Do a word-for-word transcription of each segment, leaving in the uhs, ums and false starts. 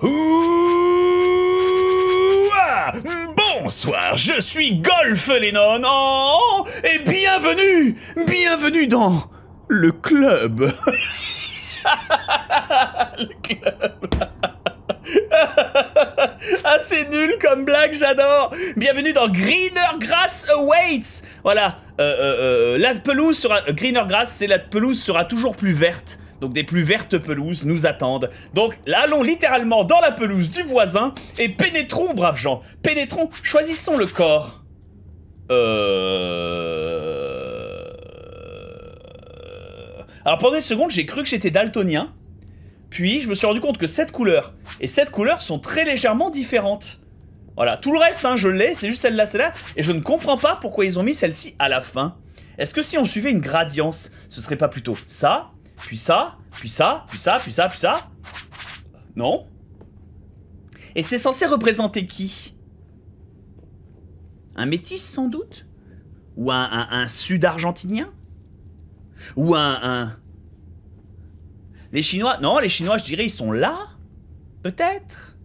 Bonsoir, je suis Golf Lennon oh, et bienvenue, bienvenue dans le club. Le club. Ah, c'est nul comme blague, j'adore. Bienvenue dans Greener Grass awaits. Voilà, euh, euh, la pelouse sera Greener Grass, c'est la pelouse sera toujours plus verte. Donc des plus vertes pelouses nous attendent. Donc là, allons littéralement dans la pelouse du voisin et pénétrons, braves gens. Pénétrons, choisissons le corps. Euh... Alors pendant une seconde, j'ai cru que j'étais daltonien. Puis je me suis rendu compte que cette couleur et cette couleur sont très légèrement différentes. Voilà, tout le reste, hein, je l'ai, c'est juste celle-là, celle-là. Et je ne comprends pas pourquoi ils ont mis celle-ci à la fin. Est-ce que si on suivait une gradience, ce serait pas plutôt ça ? Puis ça, puis ça, puis ça, puis ça, puis ça. Non. Et c'est censé représenter qui? Un métis sans doute? Ou un, un, un sud-argentinien? Ou un, un... Les Chinois? Non, les Chinois, je dirais, ils sont là? Peut-être?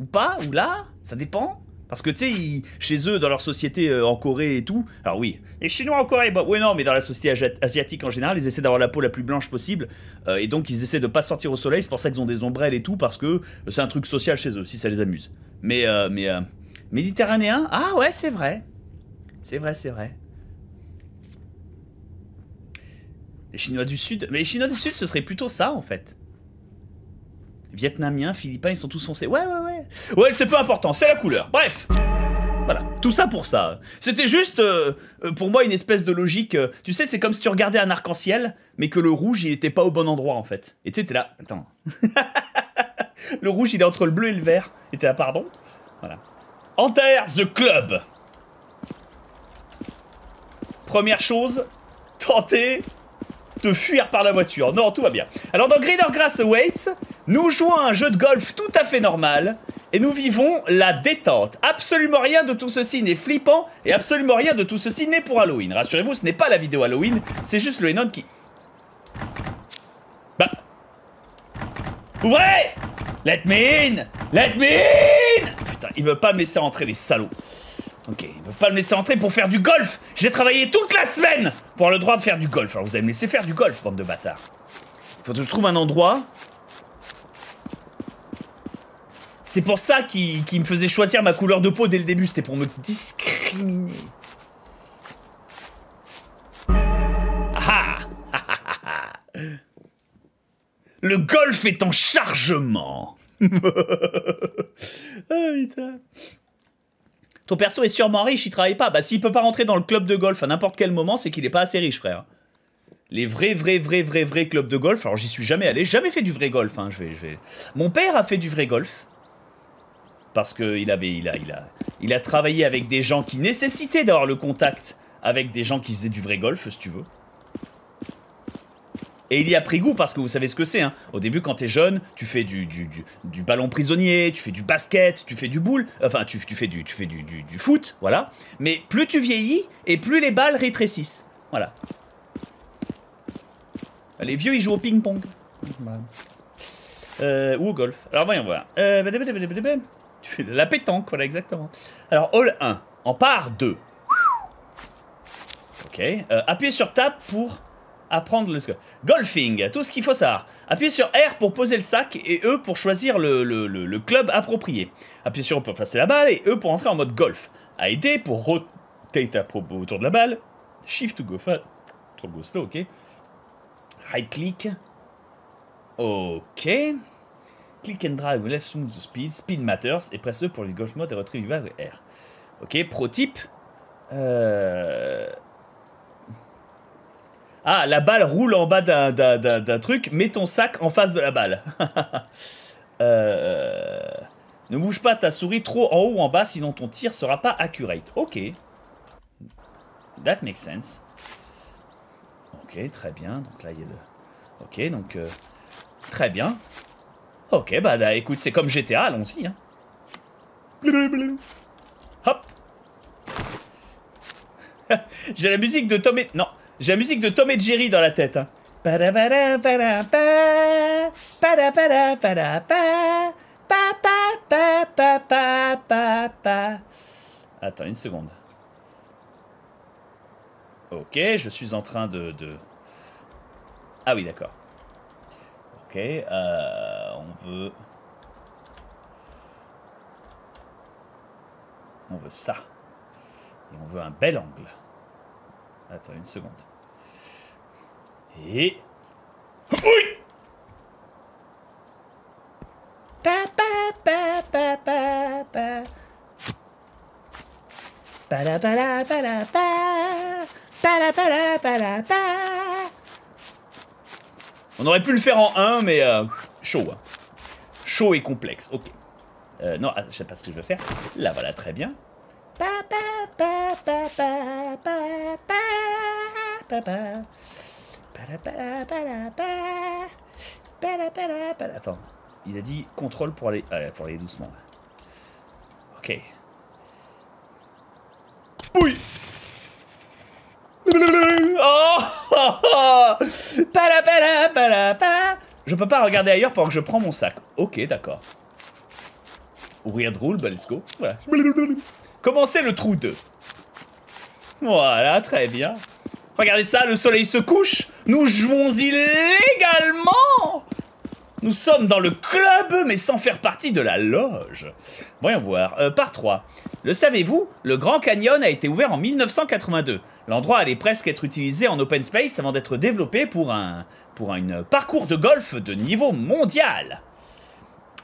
Ou pas? Ou là? Ça dépend. Parce que, tu sais, ils, chez eux, dans leur société euh, en Corée et tout... Alors oui, les Chinois en Corée, bah oui, non, mais dans la société asiatique en général, ils essaient d'avoir la peau la plus blanche possible. Euh, et donc, ils essaient de pas sortir au soleil. C'est pour ça qu'ils ont des ombrelles et tout, parce que euh, c'est un truc social chez eux, si ça les amuse. Mais, euh, mais... Euh, méditerranéen? Ah ouais, c'est vrai. C'est vrai, c'est vrai. Les Chinois du Sud... Mais les Chinois du Sud, ce serait plutôt ça, en fait. Vietnamiens, philippins, ils sont tous foncés. Ouais, ouais, ouais. Ouais, c'est peu important, c'est la couleur. Bref. Voilà, tout ça pour ça. C'était juste, euh, pour moi, une espèce de logique. Euh, tu sais, c'est comme si tu regardais un arc-en-ciel, mais que le rouge, il était pas au bon endroit, en fait. Et tu sais, t'es là, attends. Le rouge, il est entre le bleu et le vert. Et t'es là, pardon. Voilà. Enter the club. Première chose, tenter de fuir par la voiture. Non, tout va bien. Alors, dans Greener Grass awaits, nous jouons à un jeu de golf tout à fait normal et nous vivons la détente. Absolument rien de tout ceci n'est flippant et absolument rien de tout ceci n'est pour Halloween. Rassurez-vous, ce n'est pas la vidéo Halloween, c'est juste le Lennon qui... Bah... Ouvrez! Let me in! Let me in! Putain, il veut pas me laisser entrer, les salauds. Ok, il veut pas me laisser entrer pour faire du golf! J'ai travaillé toute la semaine pour avoir le droit de faire du golf. Alors vous allez me laisser faire du golf, bande de bâtards. Faut que je trouve un endroit... C'est pour ça qu'il qu'il me faisait choisir ma couleur de peau dès le début. C'était pour me discriminer. Ah ah ah. Le golf est en chargement. Ah putain. Ton perso est sûrement riche, il travaille pas. Bah s'il peut pas rentrer dans le club de golf à n'importe quel moment, c'est qu'il est pas assez riche, frère. Les vrais, vrais, vrais, vrais, vrais clubs de golf. Alors j'y suis jamais allé, jamais fait du vrai golf. Hein. Je vais, je vais... Mon père a fait du vrai golf. Parce qu'il avait, il a, il a, il a travaillé avec des gens qui nécessitaient d'avoir le contact avec des gens qui faisaient du vrai golf, si tu veux. Et il y a pris goût parce que vous savez ce que c'est. Hein. Au début, quand t'es jeune, tu fais du, du, du, du ballon prisonnier, tu fais du basket, tu fais du boule, enfin, tu, tu fais, du, tu fais du, du, du foot, voilà. Mais plus tu vieillis et plus les balles rétrécissent. Voilà. Les vieux, ils jouent au ping-pong. Euh, ou au golf. Alors, voyons voir. Euh, Tu fais la pétanque, voilà, exactement. Alors, hole un, en part deux. Ok. Euh, appuyez sur Tab pour apprendre le score. Golfing, tout ce qu'il faut savoir. Appuyez sur R pour poser le sac et E pour choisir le, le, le, le club approprié. Appuyez sur O pour placer la balle et E pour entrer en mode golf. A et D pour rotate à propos autour de la balle. Shift to go fast. Trop go slow, ok. Right click. Ok. Click and drive, left smooth to speed, speed matters, et presse E pour les golf mode et retrait du bas et R. Ok, pro tip. Euh... Ah, la balle roule en bas d'un truc, mets ton sac en face de la balle. euh... Ne bouge pas ta souris trop en haut ou en bas, sinon ton tir sera pas accurate. Ok. That makes sense. Ok, très bien. Donc là, il y a le... Ok, donc... Euh... Très bien. Ok, bah, là, écoute, c'est comme G T A, allons-y. Hein. Hop. J'ai la musique de Tom et... Non, j'ai la musique de Tom et Jerry dans la tête. Hein. Attends une seconde. Ok, je suis en train de... de... Ah oui, d'accord. Ok, euh, on veut... On veut ça. Et on veut un bel angle. Attends une seconde. Et... Oui. On aurait pu le faire en un, mais euh, chaud. Hein. Chaud et complexe, ok. Euh, non, je sais pas ce que je veux faire. Là, voilà, très bien. Attends, il a dit contrôle pour aller, allez, pour aller doucement. Ok. Pouille. Oh, oh, oh. Je peux pas regarder ailleurs pendant que je prends mon sac. Ok, d'accord. Ouvrir de roule, bah let's go. Voilà. Commencez le trou deux. Voilà, très bien. Regardez ça, le soleil se couche. Nous jouons-y légalement. Nous sommes dans le club, mais sans faire partie de la loge. Voyons voir. Euh, par trois. Le savez-vous, le Grand Canyon a été ouvert en mille neuf cent quatre-vingt-deux. L'endroit allait presque être utilisé en open space avant d'être développé pour un, pour un parcours de golf de niveau mondial.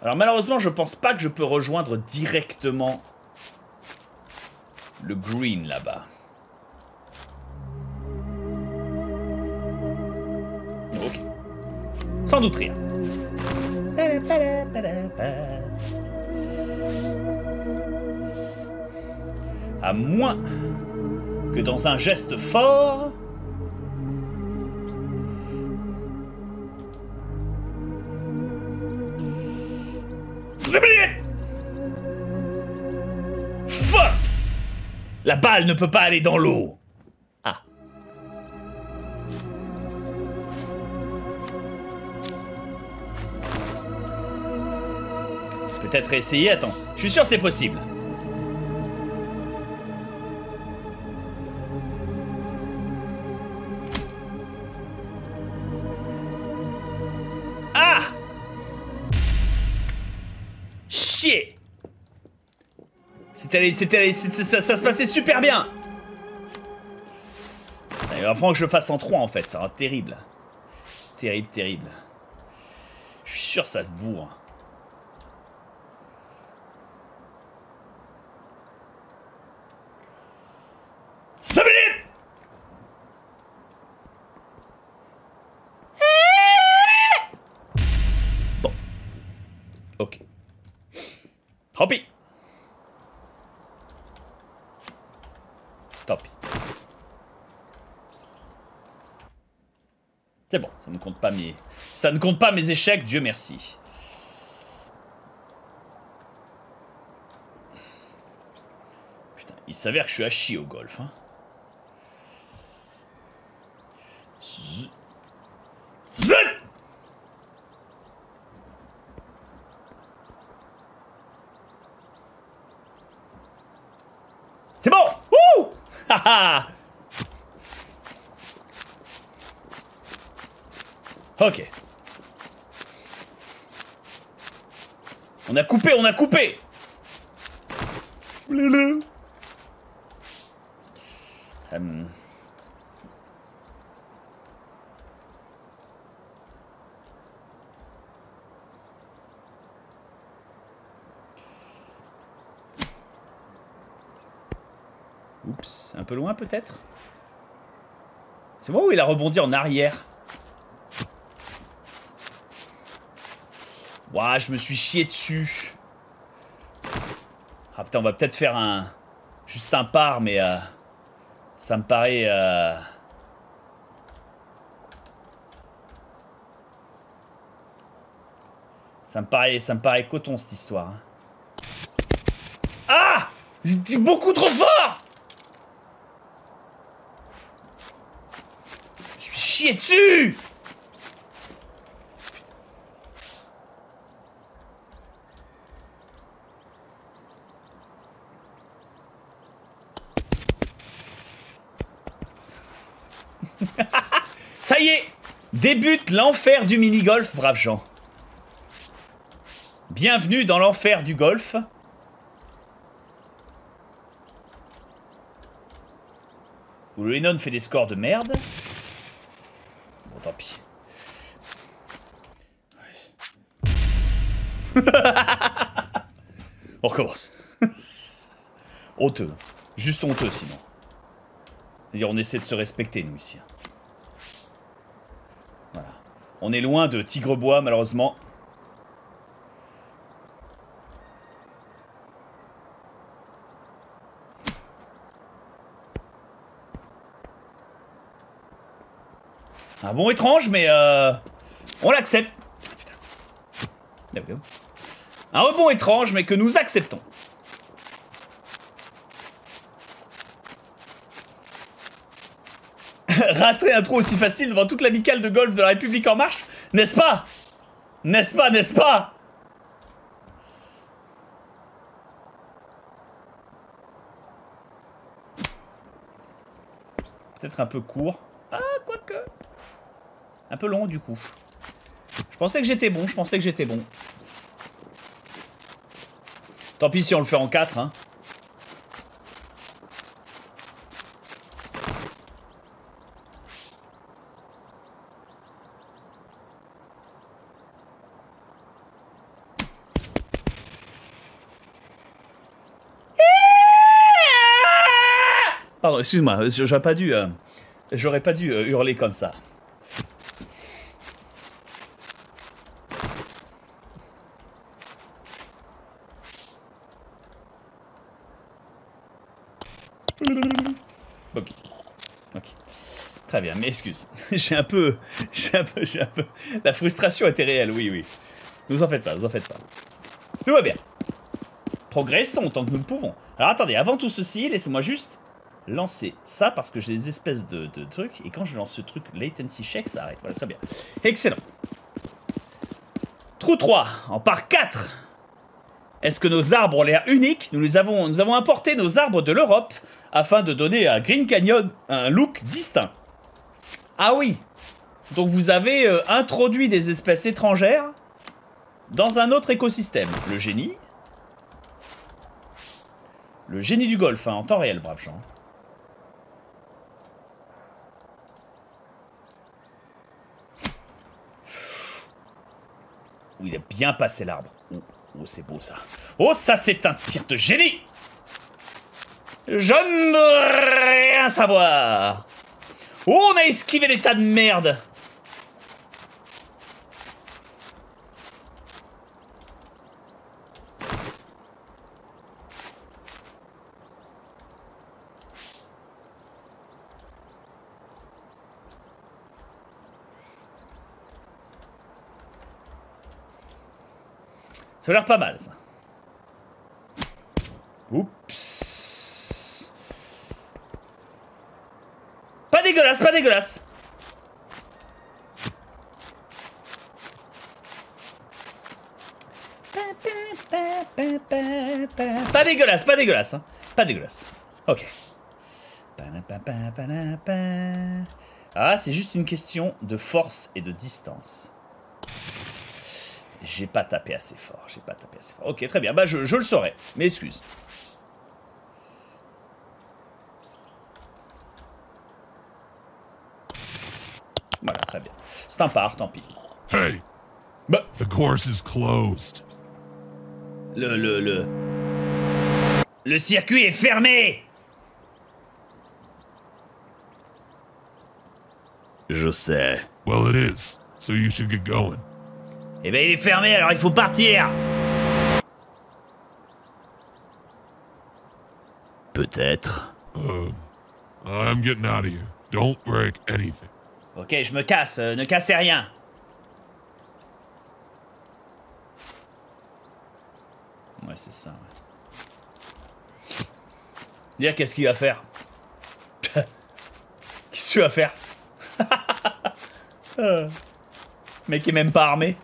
Alors malheureusement, je pense pas que je peux rejoindre directement le green là-bas. Ok. Sans doute rien. À moins que dans un geste fort... Fuck! La balle ne peut pas aller dans l'eau. Ah. Peut-être essayer. Attends, je suis sûr c'est possible. C'était, c'était, c'était, ça, ça se passait super bien. Il va falloir que je le fasse en trois en fait, ça va être terrible. Terrible, terrible. Je suis sûr que ça te bourre. cinq minutes. Bon. Ok. Hopi. C'est bon, ça ne compte pas mes... ça ne compte pas mes échecs, Dieu merci. Putain, il s'avère que je suis à chier au golf. Hein. Z... Z... C'est bon. Ouh. Haha. Ok. On a coupé, on a coupé. Hum. Oups, un peu loin peut-être. C'est bon où il a rebondi en arrière. Ouah, je me suis chié dessus. Ah putain, on va peut-être faire un... Juste un par, mais... Euh, ça me paraît... Euh... Ça me paraît... Ça me paraît coton, cette histoire. Hein. Ah! J'ai dit beaucoup trop fort! Je me suis chié dessus! Ça y est, débute l'enfer du mini-golf, braves gens. Bienvenue dans l'enfer du golf. Où Lennon fait des scores de merde. Bon, tant pis. On recommence. Honteux. Juste honteux, sinon. C'est-à-dire, on essaie de se respecter, nous, ici. Voilà. On est loin de Tigre-Bois, malheureusement. Un bon étrange, mais euh, on l'accepte. Un rebond étrange, mais que nous acceptons. Rater un trou aussi facile devant toute l'amicale de golf de la République En Marche, n'est-ce pas? N'est-ce pas, n'est-ce pas? Peut-être un peu court. Ah, quoique. Un peu long, du coup. Je pensais que j'étais bon, je pensais que j'étais bon. Tant pis si on le fait en quatre, hein. Pardon, excuse-moi, j'aurais pas dû, euh, j'aurais pas dû euh, hurler comme ça. Ok, ok, très bien. Mais excuse, j'ai un peu, j'ai un peu, j'ai un peu. La frustration était réelle, oui, oui. Ne vous en faites pas, ne vous en faites pas. Tout va bien. Progressons tant que nous le pouvons. Alors attendez, avant tout ceci, laissez-moi juste lancer ça parce que j'ai des espèces de, de trucs et quand je lance ce truc latency check, ça arrête. Voilà, très bien. Excellent. Trou trois en par quatre. Est-ce que nos arbres ont l'air uniques? Nous les avons, nous avons importé nos arbres de l'Europe afin de donner à Green Canyon un look distinct. Ah oui. Donc vous avez euh, introduit des espèces étrangères dans un autre écosystème. Le génie. Le génie du golf, hein, en temps réel, braves gens. Où il a bien passé l'arbre. Oh, c'est beau ça. Oh, ça, c'est un tir de génie! Je ne rien savoir! Oh, on a esquivé les tas de merde! Ça a l'air pas mal, ça. Oups. Pas dégueulasse, pas dégueulasse. Pas dégueulasse, pas dégueulasse. Hein. Pas dégueulasse. Ok. Ah, c'est juste une question de force et de distance. J'ai pas tapé assez fort, j'ai pas tapé assez fort. Ok, très bien, bah je, je le saurais, mais excuse. Voilà, très bien. C'est un par, tant pis. Hey, bah. The course is closed. Le, le, le... Le circuit est fermé! Je sais. Well, it is, so you should get going. Eh ben il est fermé, alors il faut partir. Peut-être. Uh, I'm getting out of here. Don't break anything. Ok, je me casse. Euh, ne cassez rien. Ouais, c'est ça. Ouais. Dire qu'est-ce qu'il va faire. Qu'est-ce que tu vas faire? euh, mec est même pas armé.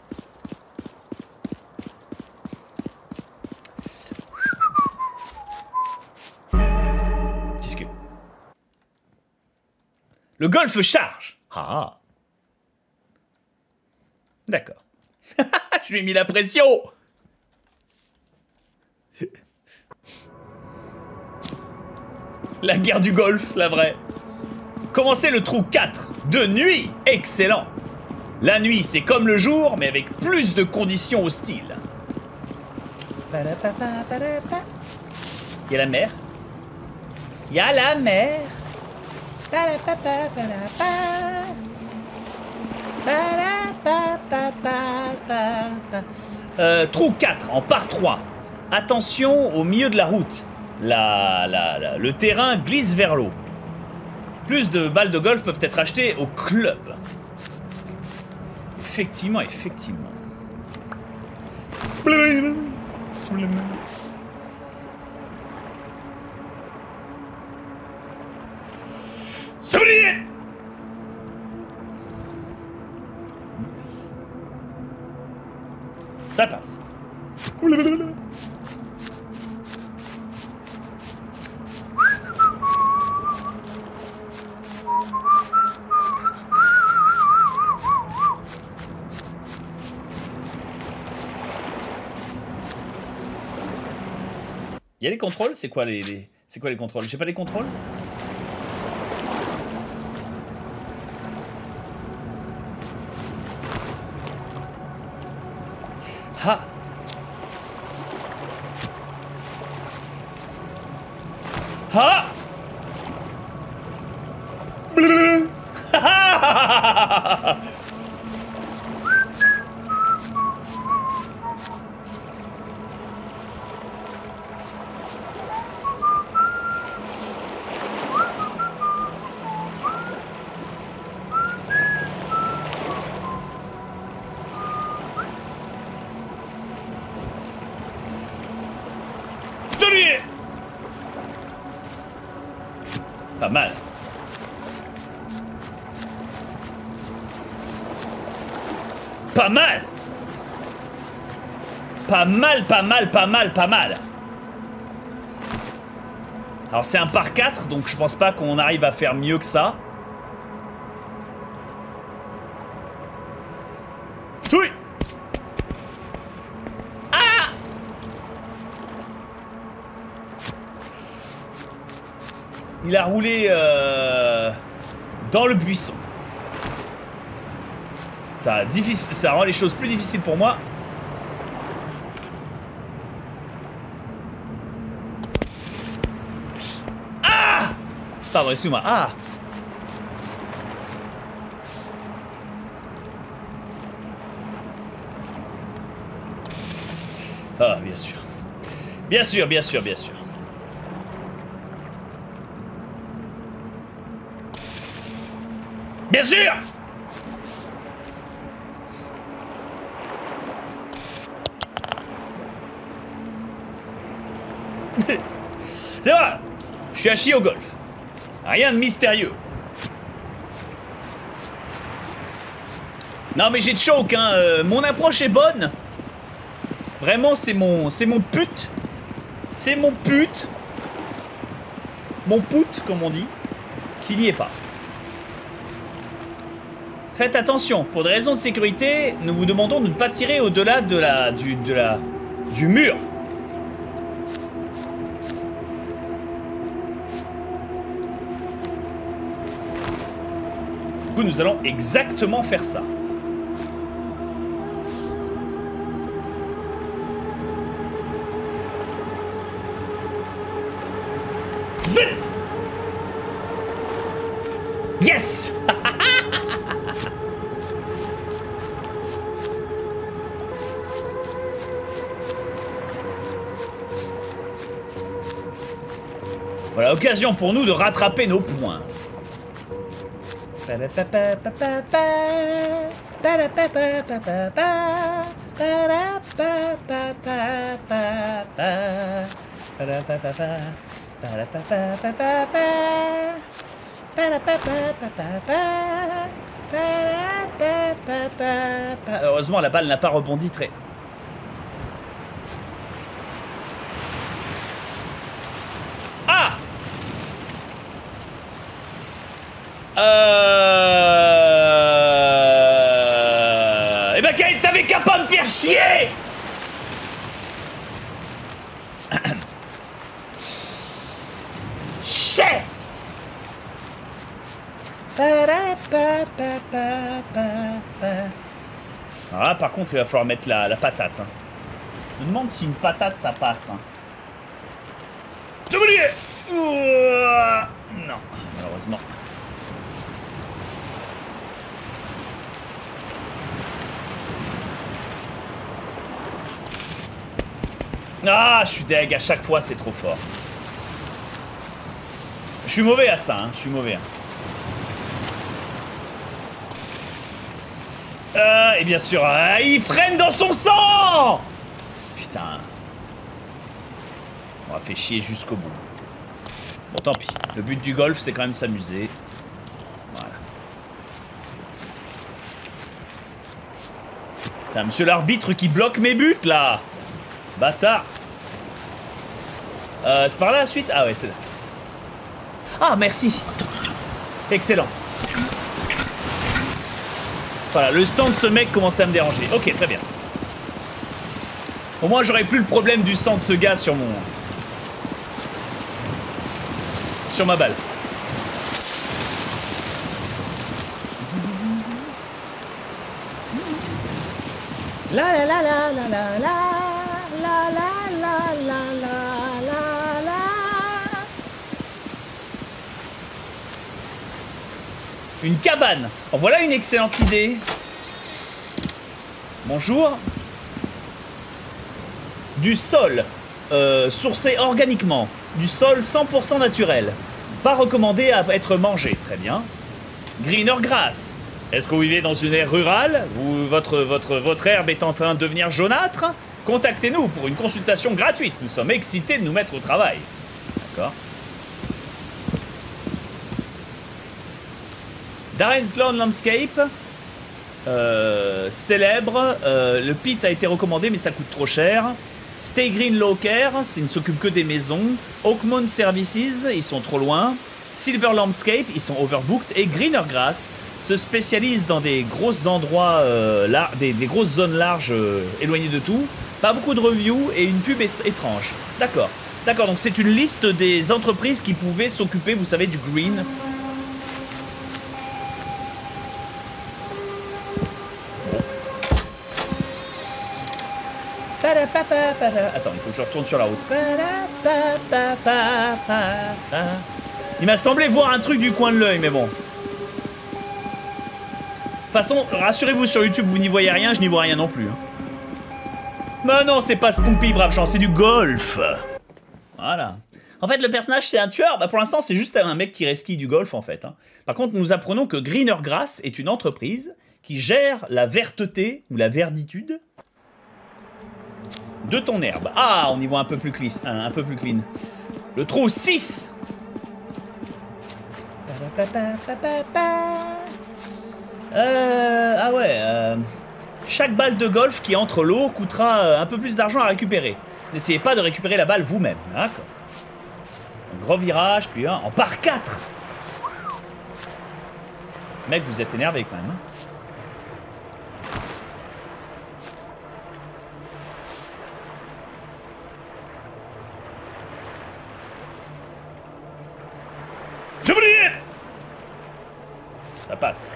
Le golf charge. Ah. D'accord. Je lui ai mis la pression. La guerre du golf, la vraie. Commencez le trou quatre de nuit. Excellent. La nuit, c'est comme le jour, mais avec plus de conditions hostiles. Il y a la mer. Il y a la mer. Euh, trou quatre en par trois. Attention au milieu de la route. La, la, la, le terrain glisse vers l'eau. Plus de balles de golf peuvent être achetées au club. Effectivement, effectivement. Ça passe. Il y a les contrôles, c'est quoi les, les... c'est quoi les contrôles? J'ai pas les contrôles. Ah. Ah. Pas mal. Pas mal. Pas mal, pas mal, pas mal, pas mal. Alors c'est un par quatre, donc je pense pas qu'on arrive à faire mieux que ça. Oui. Il a roulé euh, dans le buisson. Ça, ça rend les choses plus difficiles pour moi. Ah! Pardon, excuse-moi. Ah! Ah, bien sûr. Bien sûr, bien sûr, bien sûr. Bien sûr! C'est vrai! Je suis à chier au golf. Rien de mystérieux. Non mais j'ai de choke, hein. Euh, mon approche est bonne. Vraiment, c'est mon... C'est mon pute. C'est mon pute. Mon pute, comme on dit. Qui n'y est pas. Faites attention, pour des raisons de sécurité, nous vous demandons de ne pas tirer au-delà de la, du, de la, du mur. Du coup, nous allons exactement faire ça. Zut! Yes! Voilà, occasion pour nous de rattraper nos points. Heureusement, la balle n'a pas rebondi très... Euh... Eh ben Kate, t'avais qu'à pas me faire chier. Chier. Alors là, par contre, il va falloir mettre la, la patate. Hein. Je me demande si une patate, ça passe. Hein. Non, malheureusement. Ah, je suis deg, à chaque fois c'est trop fort. Je suis mauvais à ça, hein. Je suis mauvais. Hein. Euh, et bien sûr, euh, il freine dans son sang! Putain. On va faire chier jusqu'au bout. Bon, tant pis. Le but du golf, c'est quand même s'amuser. Voilà. Putain, monsieur l'arbitre qui bloque mes buts, là! Bâtard! Euh, c'est par là la suite? Ah ouais, c'est là. Ah, merci! Excellent. Voilà, le sang de ce mec commençait à me déranger. Ok, très bien. Au moins, j'aurais plus le problème du sang de ce gars sur mon... sur ma balle. La la la la la la la la la la la la. Une cabane. Alors, voilà une excellente idée. Bonjour. Du sol euh, sourcé organiquement. Du sol cent pour cent naturel. Pas recommandé à être mangé. Très bien. Greener Grass. Est-ce que vous vivez dans une aire rurale où votre, votre, votre herbe est en train de devenir jaunâtre? Contactez-nous pour une consultation gratuite. Nous sommes excités de nous mettre au travail. D'accord. Darren Sloan Landscape euh, célèbre. Euh, le pit a été recommandé, mais ça coûte trop cher. Stay Green Low Care, ils ne s'occupent que des maisons. Oakmont Services, ils sont trop loin. Silver Landscape, ils sont overbooked. Et Greener Grass se spécialise dans des grosses endroits, euh, lar des, des grosses zones larges euh, éloignées de tout. Pas beaucoup de reviews et une pub étrange. D'accord, d'accord. Donc c'est une liste des entreprises qui pouvaient s'occuper, vous savez, du green. Attends, il faut que je retourne sur la route. Il m'a semblé voir un truc du coin de l'œil, mais bon. De toute façon, rassurez-vous, sur YouTube, vous n'y voyez rien, je n'y vois rien non plus. Bah non, c'est pas Spoopy, brave gens, c'est du golf. Voilà. En fait, le personnage, c'est un tueur. Bah, pour l'instant, c'est juste un mec qui resquille du golf, en fait. Hein. Par contre, nous apprenons que Greener Grass est une entreprise qui gère la verteté ou la verditude de ton herbe. Ah, on y voit un peu plus clean. Un peu plus clean. Le trou six. Euh, ah ouais. Euh, chaque balle de golf qui entre l'eau coûtera un peu plus d'argent à récupérer. N'essayez pas de récupérer la balle vous-même. Hein, gros virage, puis un en par quatre. Mec, vous êtes énervé quand même. Hein. Ça passe.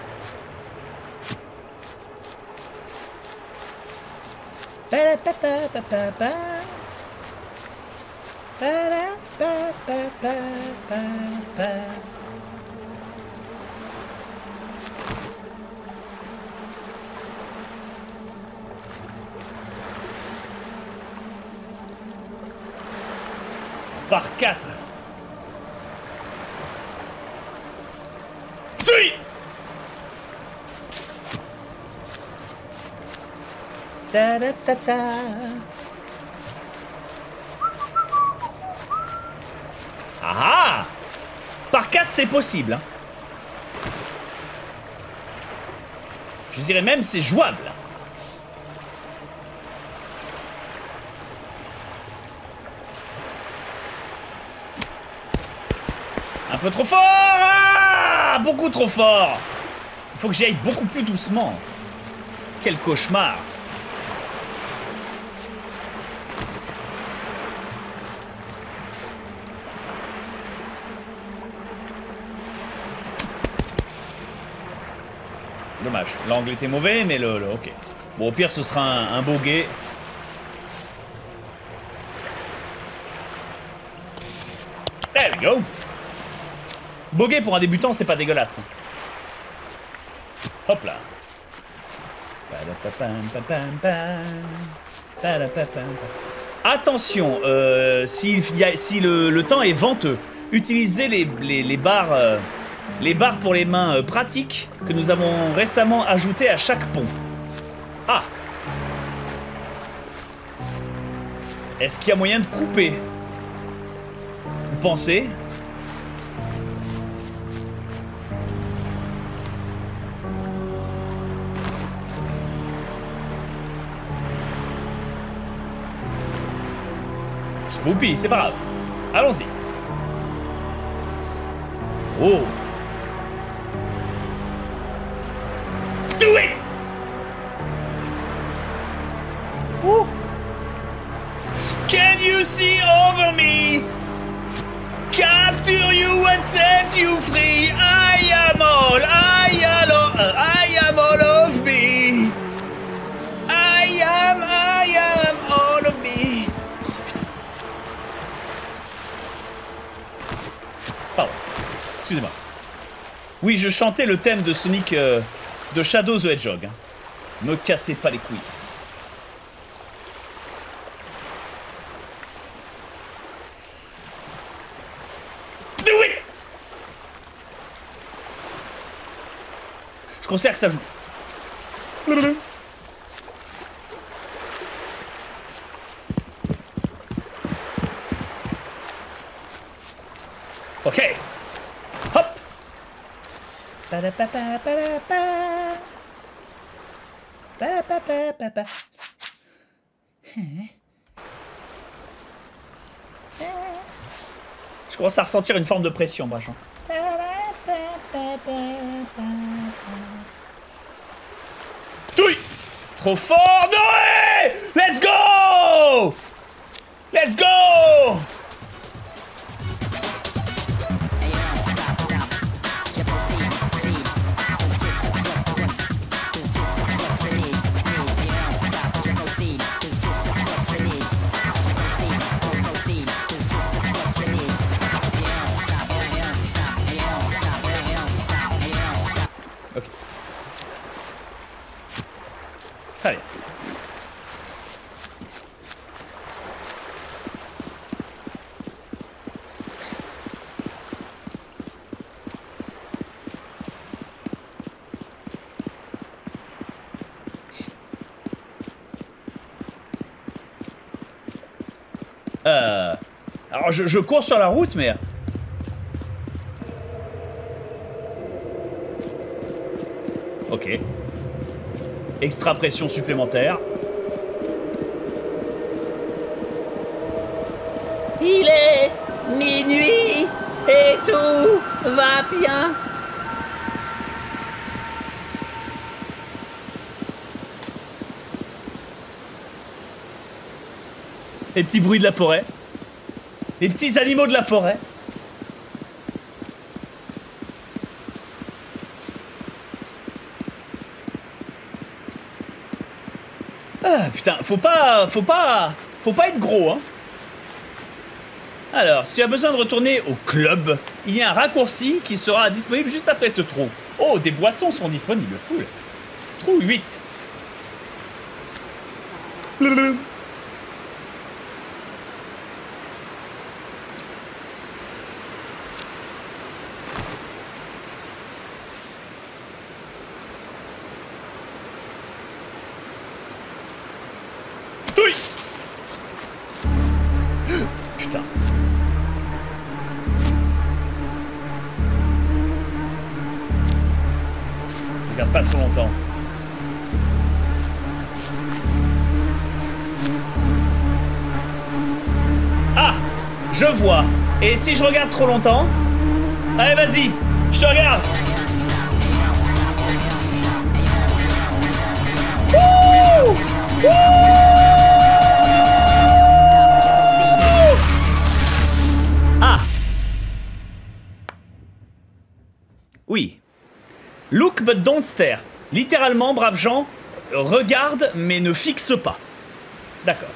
Par quatre. Si. Ta ta ta ta. Ah, par quatre, c'est possible. Hein. Je dirais même c'est jouable. Un peu trop fort. Ah. Ah, beaucoup trop fort. Il faut que j'y aille beaucoup plus doucement. Quel cauchemar. Dommage. L'angle était mauvais, mais le, le... Ok. Bon, au pire, ce sera un, un bogey. There we go. Bogey pour un débutant, c'est pas dégueulasse. Hop là. Attention, euh, si, y a, si le, le temps est venteux, utilisez les, les, les barres... Euh, Les barres pour les mains euh, pratiques que nous avons récemment ajoutées à chaque pont. Ah! Est-ce qu'il y a moyen de couper? Vous pensez? Spoopy, c'est pas grave. Allons-y. Oh! Do it! Oh. Can you see over me? Capture you and set you free. I am all, I am all, I am all of me. I am, I am all of me. Pardon, excusez-moi. Oui, je chantais le thème de Sonic... Euh... de Shadow the Hedgehog. Me cassez pas les couilles. Do it! Je considère que ça joue. Ok. Hop. Je commence à ressentir une forme de pression, Brachan. Touille! Trop fort! Noé! Let's go! Let's go! Allez. Euh... Alors je, je cours sur la route, mais... Ok. Extra pression supplémentaire. Il est minuit et tout va bien. Les petits bruits de la forêt. Les petits animaux de la forêt. Putain, faut pas, faut pas, faut pas être gros, hein. Alors, si tu as besoin de retourner au club, il y a un raccourci qui sera disponible juste après ce trou. Oh, des boissons seront disponibles, cool. Trou huit. Et si je regarde trop longtemps... Allez, vas-y, Je te regarde. Wouh! Wouh! Ah! Oui. Look but don't stare. Littéralement, braves gens, regarde mais ne fixe pas. D'accord.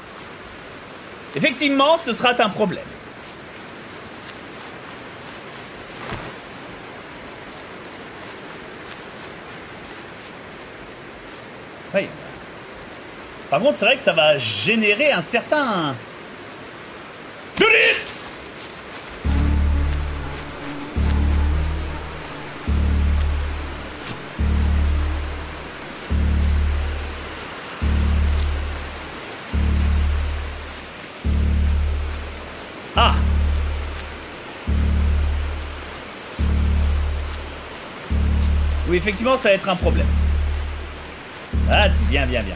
Effectivement, ce sera un problème. Oui. Par contre, c'est vrai que ça va générer un certain... Ah! Oui, effectivement, ça va être un problème. Ah, si, bien, bien, bien.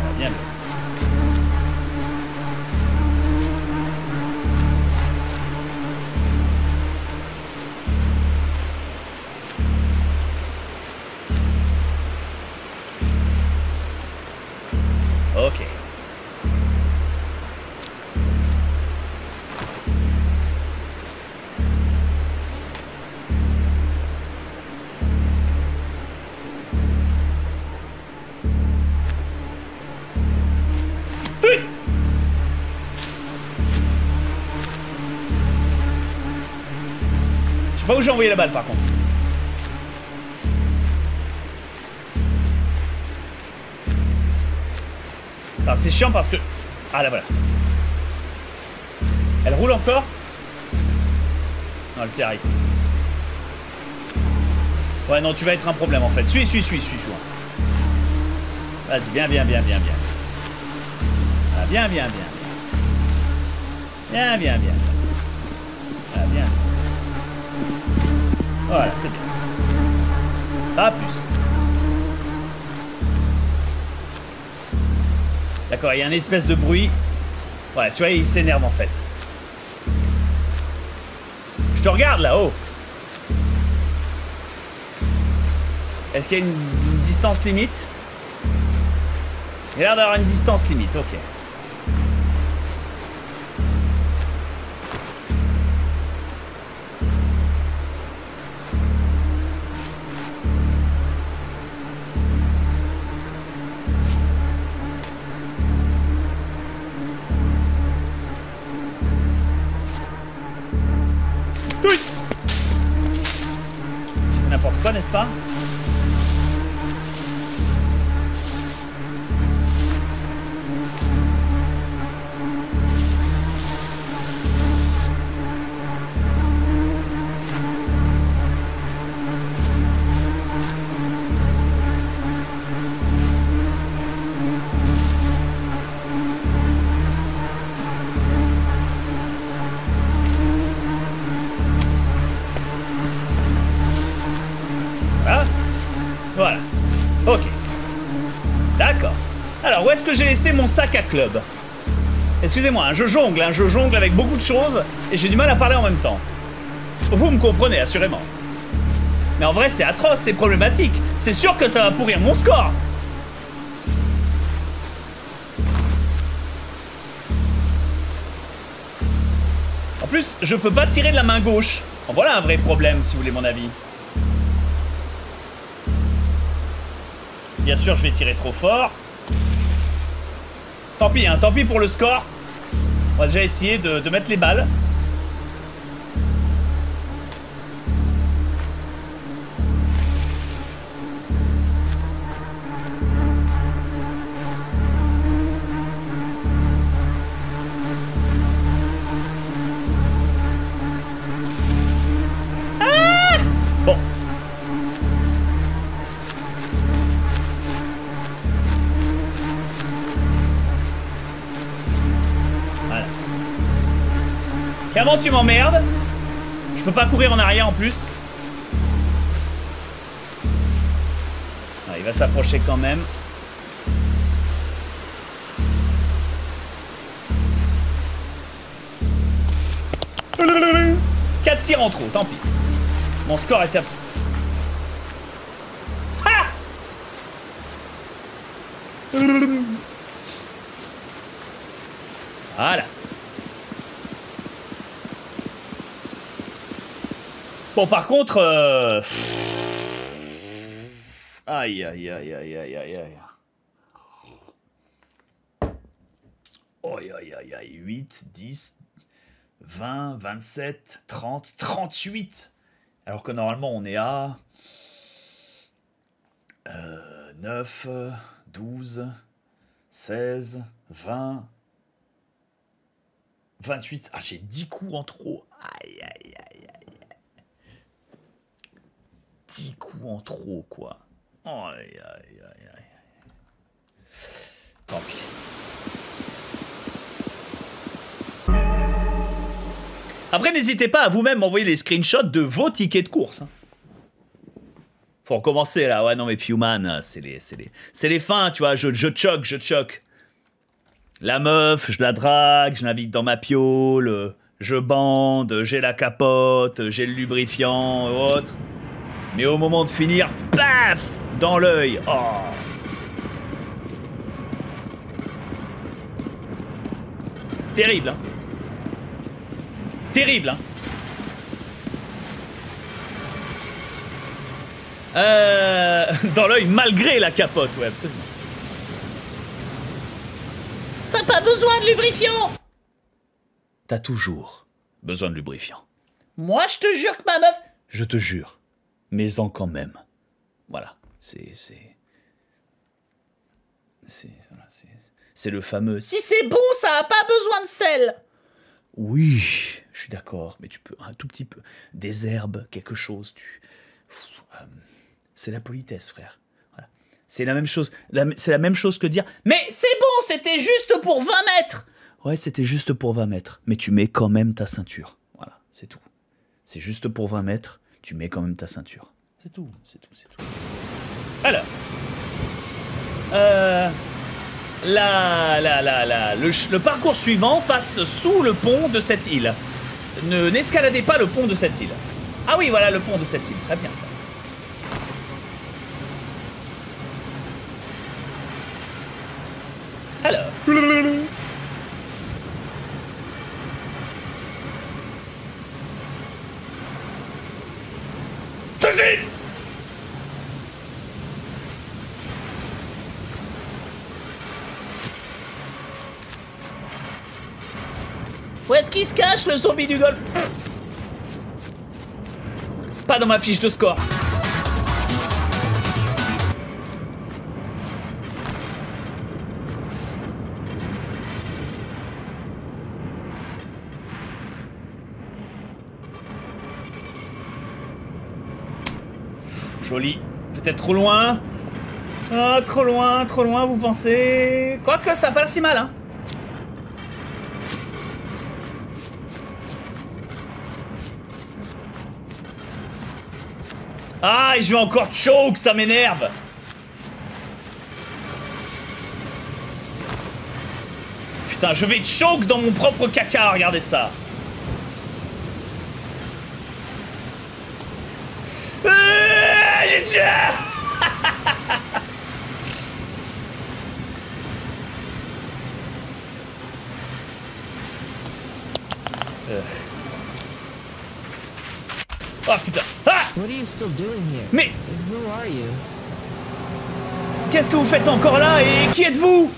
Ah, bien, bien. Ok. Je sais pas où j'ai envoyé la balle par contre. C'est chiant parce que... Ah là voilà. Elle roule encore? Non, elle s'est arrêtée. Ouais non, tu vas être un problème en fait. Suis, suis, suis, suis, suis. Vas-y, bien, bien, bien, bien, bien. Ah, bien, bien, bien. Bien, bien, bien. Ah, bien. Voilà, c'est bien. Pas plus. D'accord, il y a une espèce de bruit. Ouais, tu vois, il s'énerve en fait. Je te regarde là-haut. Est-ce qu'il y a une distance limite? Il y a l'air d'avoir une distance limite, ok. N'est-ce pas? J'ai laissé mon sac à club. Excusez-moi, hein, je jongle, hein, je jongle avec beaucoup de choses et j'ai du mal à parler en même temps. Vous me comprenez, assurément. Mais en vrai, c'est atroce, c'est problématique. C'est sûr que ça va pourrir mon score. En plus, je peux pas tirer de la main gauche. En voilà un vrai problème, si vous voulez mon avis. Bien sûr, je vais tirer trop fort. Tant pis, hein, tant pis pour le score. On va déjà essayer de, de mettre les balles. Ah! Bon. Avant tu m'emmerdes. Je peux pas courir en arrière en plus. Ah, il va s'approcher quand même. quatre tirs en trop, tant pis. Mon score est absent. Ha! Voilà. Bon, par contre... Euh... Aïe, aïe, aïe, aïe, aïe, aïe, aïe. Aïe, aïe, aïe, aïe, huit, dix, vingt, vingt-sept, trente, trente-huit. Alors que normalement, on est à euh, neuf, douze, seize, vingt, vingt-huit. Ah, j'ai dix coups en trop. Aïe, aïe, aïe, aïe. dix coups en trop, quoi. Aïe, aïe, aïe, aïe. Tant pis. Après, n'hésitez pas à vous-même m'envoyer les screenshots de vos tickets de course. Faut recommencer, là. Ouais, non, mais Pewman, c'est les, les, les fins, tu vois. Je, je choque, je choque. La meuf, je la drague, je l'invite dans ma piole, je bande, j'ai la capote, j'ai le lubrifiant, et autres. Mais au moment de finir, paf, dans l'œil. Oh. Terrible, hein. Terrible, hein. Euh, dans l'œil, malgré la capote, ouais, absolument. T'as pas besoin de lubrifiant. T'as toujours besoin de lubrifiant. Moi, je te jure que ma meuf... Je te jure, mais en quand même. Voilà, c'est... C'est... C'est voilà, le fameux... Si c'est bon, ça a pas besoin de sel. Oui, je suis d'accord, mais tu peux un tout petit peu... Des herbes, quelque chose, tu... Euh, c'est la politesse, frère. Voilà. C'est la même chose. C'est la même chose que dire... Mais c'est bon, c'était juste pour vingt mètres. Ouais, c'était juste pour vingt mètres, mais tu mets quand même ta ceinture. Voilà, c'est tout. C'est juste pour vingt mètres, tu mets quand même ta ceinture. C'est tout, c'est tout, c'est tout. Alors... Euh... Là, là, là, là. Le, le parcours suivant passe sous le pont de cette île. Ne n'escaladez pas le pont de cette île. Ah oui, voilà le pont de cette île. Très bien ça. Alors. Où est-ce qu'il se cache, le zombie du golf? Pas dans ma fiche de score. Joli. Peut-être trop loin. Ah, trop loin, trop loin, vous pensez? Quoique, ça passe si mal, hein. Ah, et je vais encore choke, ça m'énerve. Putain, je vais choke dans mon propre caca, regardez ça. Euh, j'ai déjà... euh. Oh putain. Mais qu'est-ce que vous faites encore là et qui êtes-vous?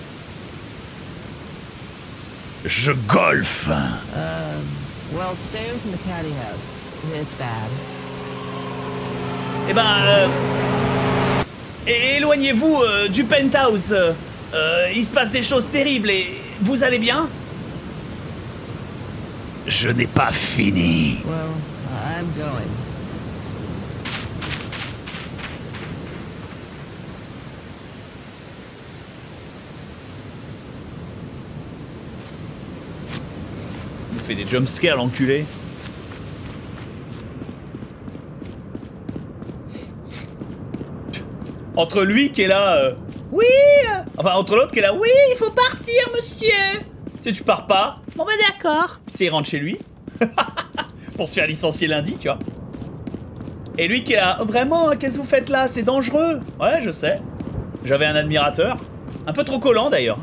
Je golfe. Eh ben, euh, éloignez-vous euh, du penthouse. Euh, il se passe des choses terribles et vous allez bien? Je n'ai pas fini. Well, I'm going. Fait des jumpscares, l'enculé. Entre lui qui est là... Euh, oui. Enfin, entre l'autre qui est là... Oui, il faut partir, monsieur. Tu sais, tu pars pas. Bon, bah d'accord. Tu sais, il rentre chez lui. Pour se faire licencier lundi, tu vois. Et lui qui est là, oh, vraiment, qu'est-ce que vous faites là? C'est dangereux. Ouais, je sais. J'avais un admirateur. Un peu trop collant d'ailleurs.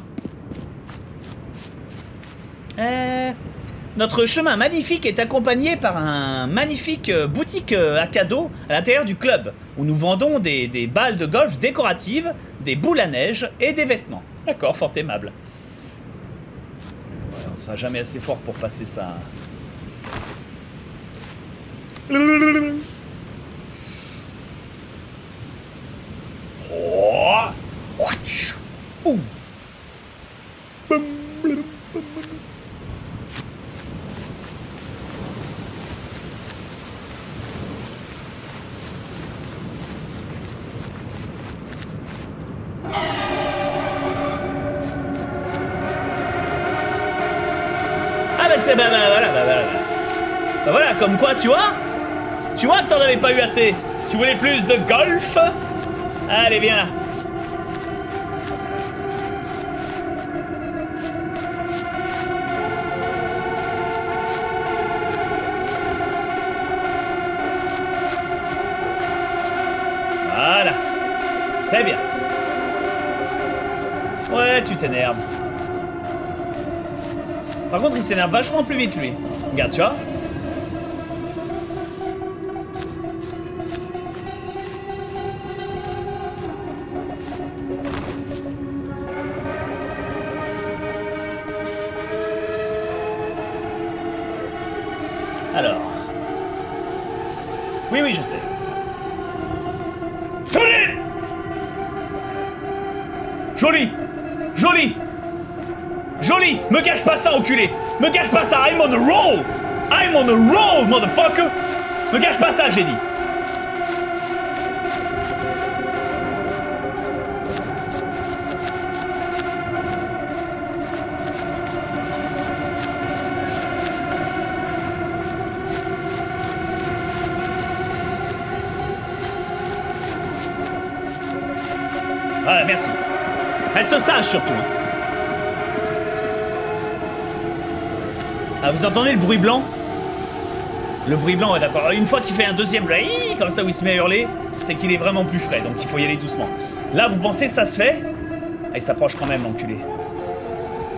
Euh, notre chemin magnifique est accompagné par un magnifique euh, boutique euh, à cadeaux à l'intérieur du club, où nous vendons des, des balles de golf décoratives, des boules à neige et des vêtements. D'accord, fort aimable. Ouais, on sera jamais assez fort pour passer ça. Oh. Ouh. Ah bah c'est bah, bah voilà bah, bah, bah. Bah voilà, comme quoi tu vois tu vois que t'en avais pas eu assez, tu voulais plus de golf. Allez, viens là. Voilà. Très bien. Ouais, tu t'énerves. Par contre, il s'énerve vachement plus vite, lui. Regarde, tu vois. Alors. Oui, oui, je sais. Solide! Joli! Joli! Joli! Me cache pas ça, enculé! Me cache pas ça! I'm on a roll! I'm on a roll, motherfucker! Me cache pas ça, j'ai dit! Voilà, merci. Reste sage surtout. Ah, vous entendez le bruit blanc? Le bruit blanc, ouais, d'accord. Une fois qu'il fait un deuxième, là, comme ça où il se met à hurler, c'est qu'il est vraiment plus frais, donc il faut y aller doucement. Là, vous pensez que ça se fait? Ah, il s'approche quand même, l'enculé.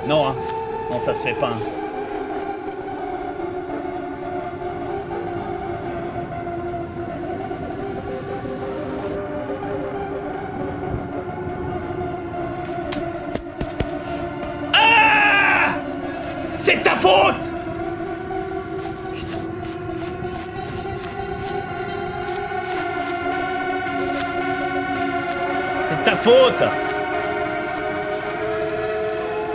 Non, hein. Non, ça se fait pas. Hein. C'est ta faute! Putain. C'est ta faute!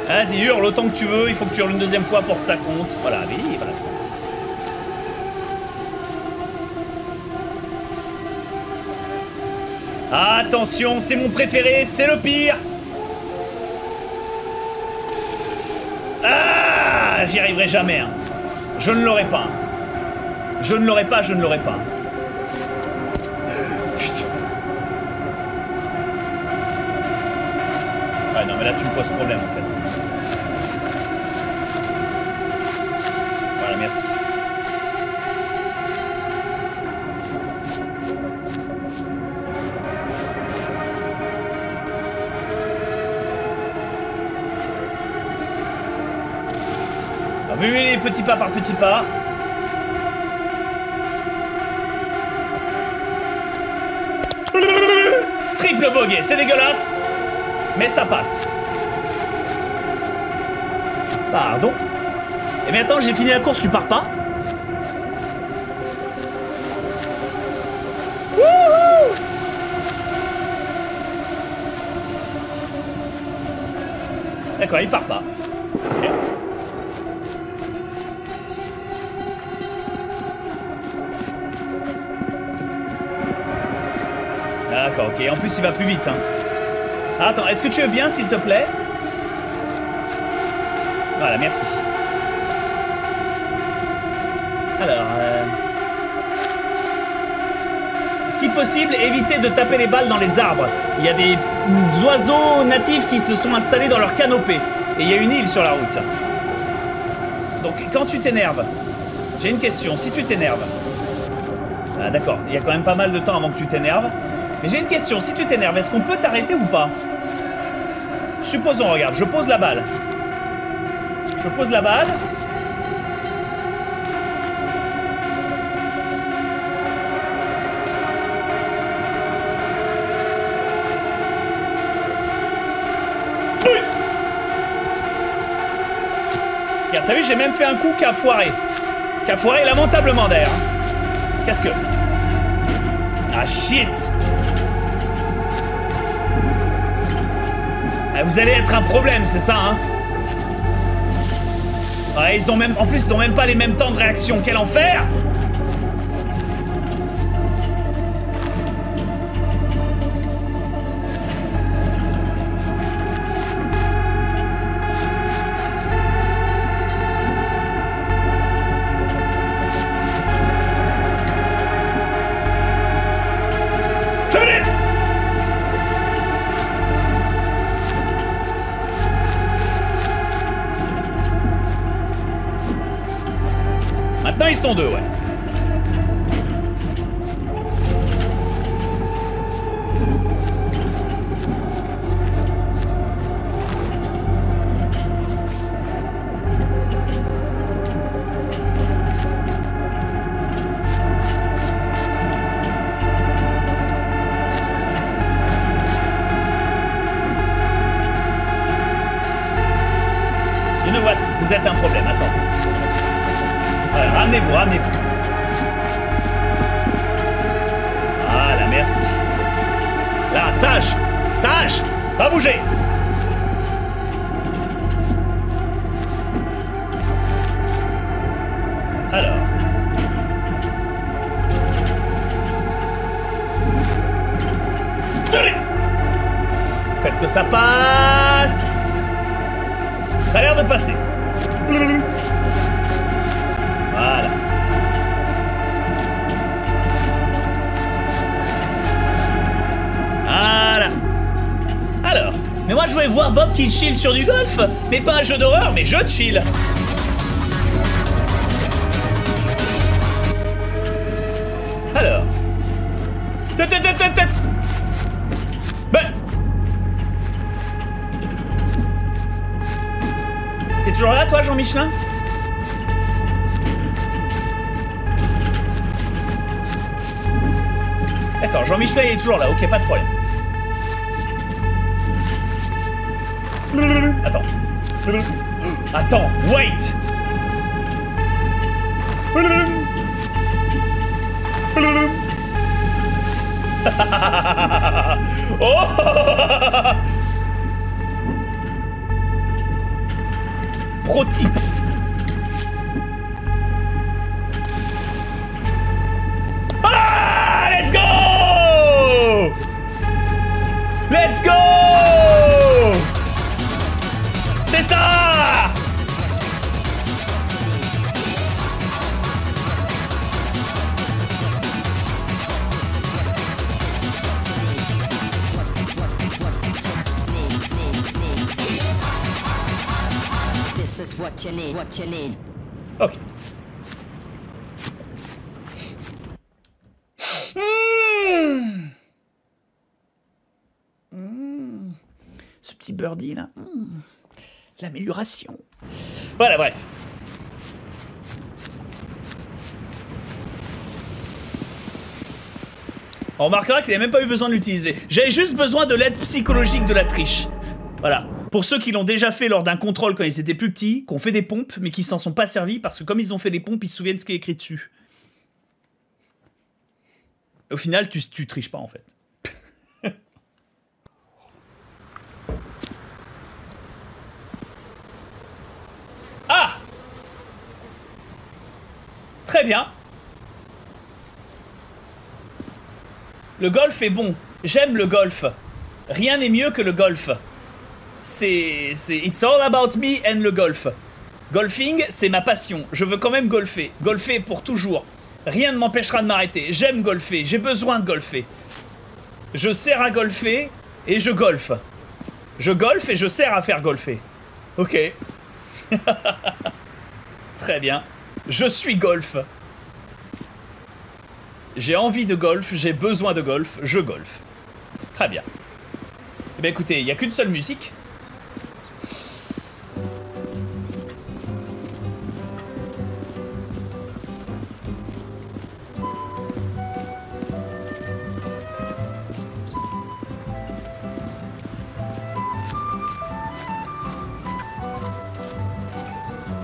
Vas-y, hurle autant que tu veux, il faut que tu hurles une deuxième fois pour que ça compte. Voilà, oui, voilà. Attention, c'est mon préféré, c'est le pire! J'y arriverai jamais. Hein. Je ne l'aurai pas. Je ne l'aurai pas, je ne l'aurai pas. Putain. Ouais, non, mais là, tu me poses problème, en fait. Voilà, merci. Oui, oui, les petits pas par petits pas. Triple bogey, c'est dégueulasse, mais ça passe. Pardon. Eh bien attends, j'ai fini la course, tu pars pas? D'accord, il part pas. Okay. D'accord, ok. En plus, il va plus vite. Hein. Attends, est-ce que tu veux bien, s'il te plaît? Voilà, merci. Alors, euh... si possible, évitez de taper les balles dans les arbres. Il y a des oiseaux natifs qui se sont installés dans leur canopée. Et il y a une île sur la route. Donc, quand tu t'énerves, J'ai une question, si tu t'énerves... Ah d'accord, il y a quand même pas mal de temps avant que tu t'énerves. Mais j'ai une question, si tu t'énerves, est-ce qu'on peut t'arrêter ou pas? Supposons, regarde, je pose la balle. Je pose la balle. Regarde, t'as vu, j'ai même fait un coup qui a foiré. Qui a foiré lamentablement d'ailleurs. Qu'est-ce que... Ah shit! Ah, vous allez être un problème, c'est ça, hein? Ah, ils ont même... En plus, ils ont même pas les mêmes temps de réaction. Quel enfer! Deux, ouais. You know what? Vous êtes un problème, attends. Ramenez-vous, ramenez-vous. Ah la merci. Là, sage, sage, pas bouger. Alors. Faites que ça passe. Ça a l'air de passer. Voilà. Voilà. Alors, mais moi je voulais voir Bob qui chill sur du golf, mais pas un jeu d'horreur, mais je chill. Alors. Ben. T'es toujours là toi, Jean-Michelin? D'accord, Jean-Michel est toujours là, ok, pas de problème. Attends. Attends, wait. Oh Pro tips. Let's go! C'est ça! This is what you need, what you need. Ok. Birdie là, hmm. L'amélioration. Voilà, bref. On remarquera qu'il n'y a même pas eu besoin de l'utiliser. J'avais juste besoin de l'aide psychologique de la triche. Voilà. Pour ceux qui l'ont déjà fait lors d'un contrôle quand ils étaient plus petits, qu'on fait des pompes, mais qui s'en sont pas servis parce que comme ils ont fait des pompes, ils se souviennent ce qui est écrit dessus. Au final, tu, tu triches pas en fait. Ah! Très bien. Le golf est bon. J'aime le golf. Rien n'est mieux que le golf. C'est... c'est... It's all about me and le golf. Golfing, c'est ma passion. Je veux quand même golfer. Golfer pour toujours. Rien ne m'empêchera de m'arrêter. J'aime golfer. J'ai besoin de golfer. Je sers à golfer et je golfe. Je golfe et je sers à faire golfer. Ok. Très bien. Je suis golf. J'ai envie de golf, j'ai besoin de golf, je golf. Très bien. Eh bien écoutez, il n'y a qu'une seule musique.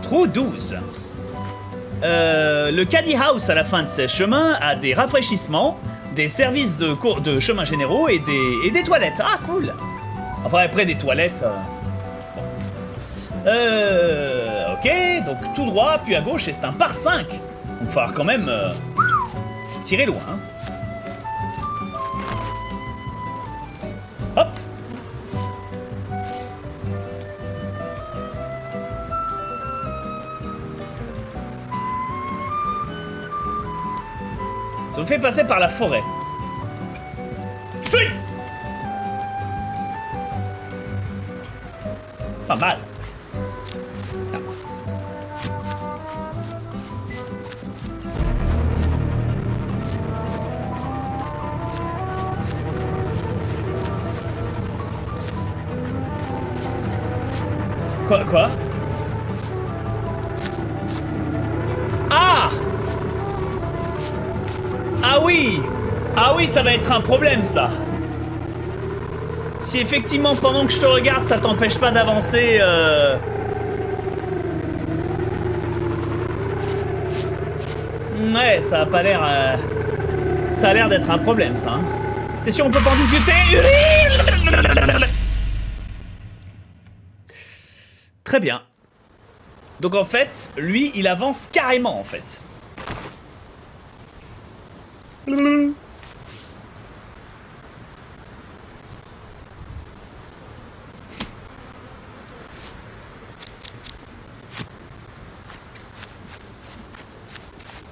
Trou douze. Euh, le Caddy House à la fin de ses chemins a des rafraîchissements, des services de, cours, de chemins généraux et des, et des toilettes. Ah, cool! Enfin, après des toilettes. Euh... Bon. Euh, ok, donc tout droit, puis à gauche, et c'est un par cinq. Donc il va falloir quand même euh, tirer loin. Hein. Hop! Ça me fait passer par la forêt. Si! Pas mal. Ah. Quoi, quoi? Ah! Ah oui! Ah oui, ça va être un problème, ça. Si effectivement, pendant que je te regarde, ça t'empêche pas d'avancer... Euh... Ouais, ça a pas l'air... Euh... Ça a l'air d'être un problème, ça. Hein. T'es sûr, on peut pas en discuter? Très bien. Donc en fait, lui, il avance carrément, en fait.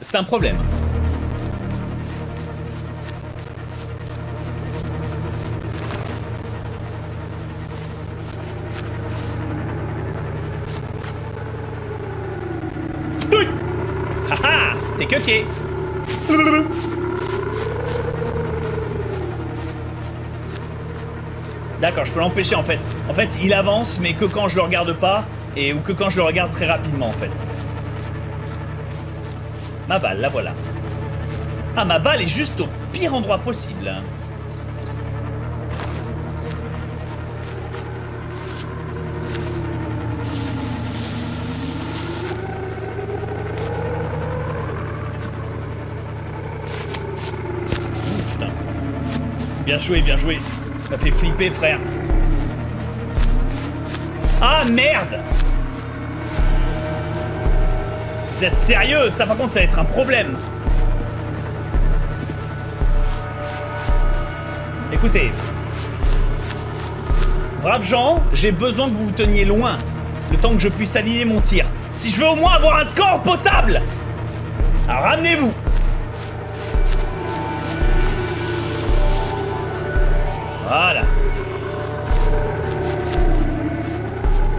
C'est un problème. Haha, t'es coqué. D'accord, je peux l'empêcher en fait. En fait, il avance, mais que quand je le regarde pas, et ou que quand je le regarde très rapidement en fait. Ma balle, la voilà. Ah, ma balle est juste au pire endroit possible. Putain. Bien joué, bien joué. Ça fait flipper, frère. Ah, merde! Vous êtes sérieux? Ça par contre ça va être un problème. Écoutez. Braves gens, j'ai besoin que vous vous teniez loin. Le temps que je puisse aligner mon tir. Si je veux au moins avoir un score potable. Alors ramenez-vous. Voilà.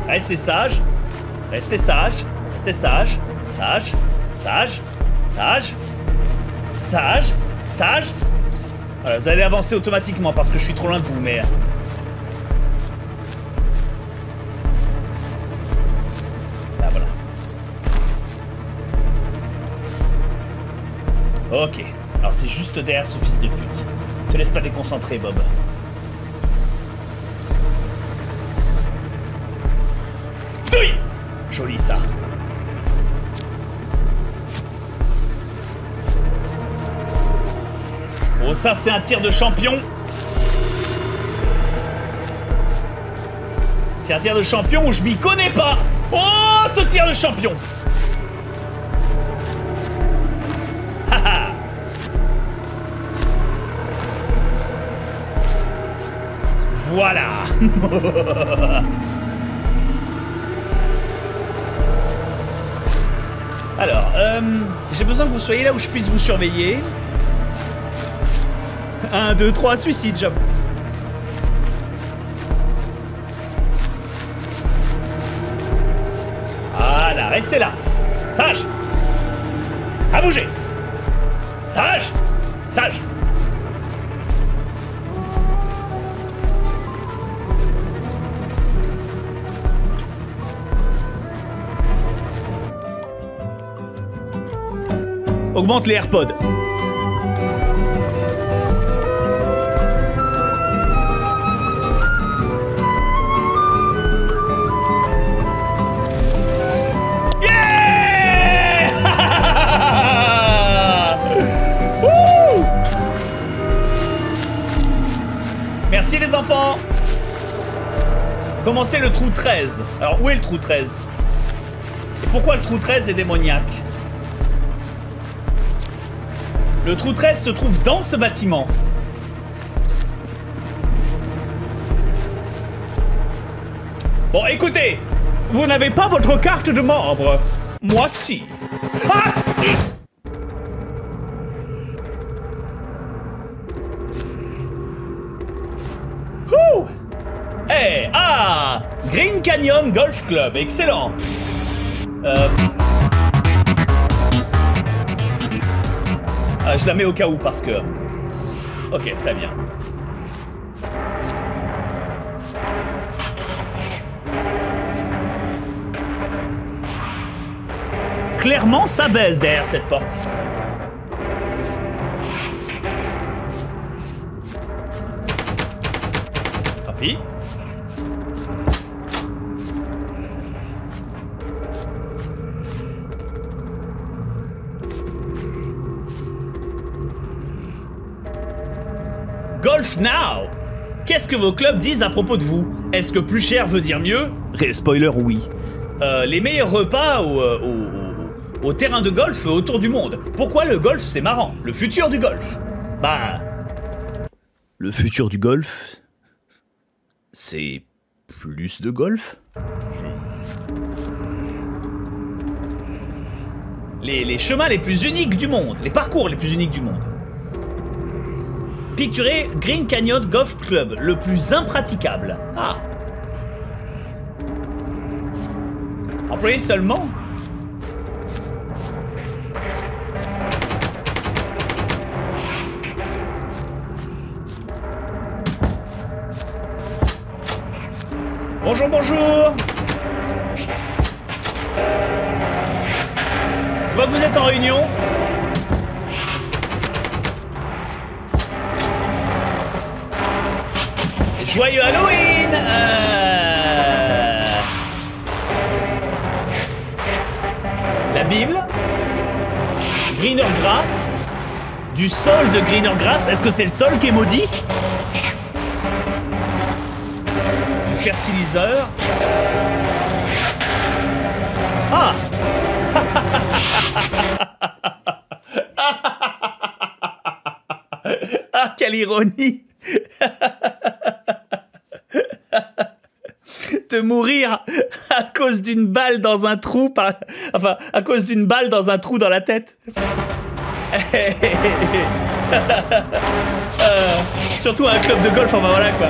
Restez sage. Restez sage. Restez sage. Sage, sage, sage, sage, sage. Voilà, vous allez avancer automatiquement parce que je suis trop loin de vous, mais... Ah, voilà. Ok. Alors, c'est juste derrière ce fils de pute. Te laisse pas déconcentrer, Bob. Douille! Joli, ça. Oh, ça, c'est un tir de champion. C'est un tir de champion où je m'y connais pas. Oh, ce tir de champion. Voilà. Alors, euh, j'ai besoin que vous soyez là où je puisse vous surveiller. un, deux, trois, suicide, j'avoue. Voilà, restez là. Sage. À bouger. Sage. Sage. Augmente les AirPods. Merci les enfants. Commencez le trou treize. Alors où est le trou treize? Et pourquoi le trou treize est démoniaque? Le trou treize se trouve dans ce bâtiment. Bon, écoutez, vous n'avez pas votre carte de membre. Moi, si. Ah! Ouh! Hey, ah! Green Canyon Golf Club, excellent. Euh... Ah, je la mets au cas où parce que... Ok, très bien. Clairement, ça baisse derrière cette porte. Tant pis. Golf Now! Qu'est-ce que vos clubs disent à propos de vous? Est-ce que plus cher veut dire mieux? Spoiler, oui. Euh, les meilleurs repas au, au, au, au terrain de golf autour du monde. Pourquoi le golf c'est marrant? Le futur du golf? Bah... Le futur du golf... C'est... plus de golf? Les, les chemins les plus uniques du monde. Les parcours les plus uniques du monde. Picturez Green Canyon Golf Club, le plus impraticable. Ah. Employez seulement. Bonjour, bonjour. Je vois que vous êtes en réunion. Joyeux Halloween! euh... La Bible? Greener Grass? Du sol de Greener Grass? Est-ce que c'est le sol qui est maudit? Du fertiliseur? Ah! Ah, quelle ironie! De mourir à cause d'une balle dans un trou, par... enfin, à cause d'une balle dans un trou dans la tête. euh, surtout à un club de golf, enfin voilà quoi.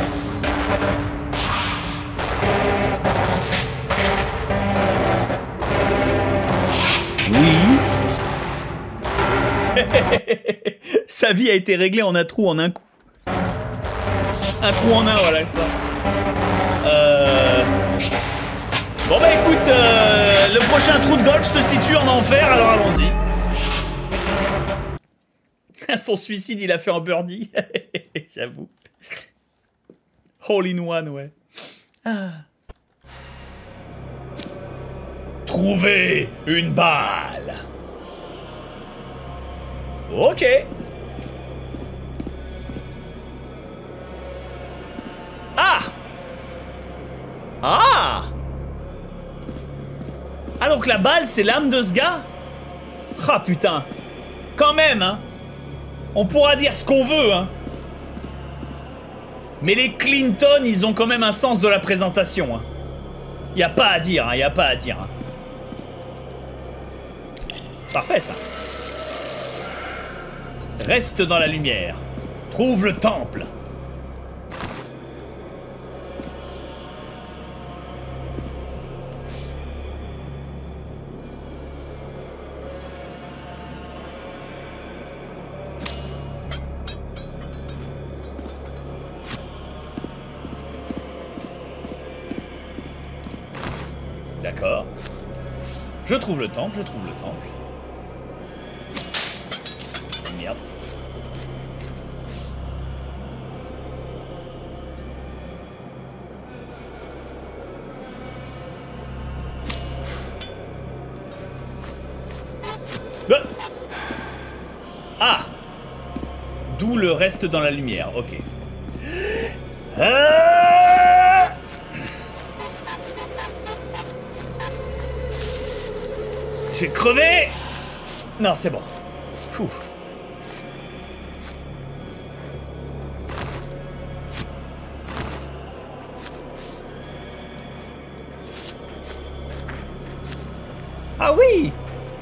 Oui. Sa vie a été réglée en un trou en un coup. Un trou en un, voilà ça. Euh... Bon bah écoute, euh, le prochain trou de golf se situe en enfer, alors allons-y. Son suicide, il a fait en birdie. J'avoue. Hole in one, ouais. Ah. Trouver une balle. Ok. Ah! Ah! Ah donc la balle c'est l'âme de ce gars? Ah putain! Quand même hein! On pourra dire ce qu'on veut hein! Mais les Clinton ils ont quand même un sens de la présentation hein! Y a pas à dire hein, y a pas à dire hein. Parfait ça! Reste dans la lumière! Trouve le temple! D'accord. Je trouve le temple, je trouve le temple. Merde. Ah! D'où le reste dans la lumière, ok. Ah! Je vais crever! Non, c'est bon. Fou. Ah oui!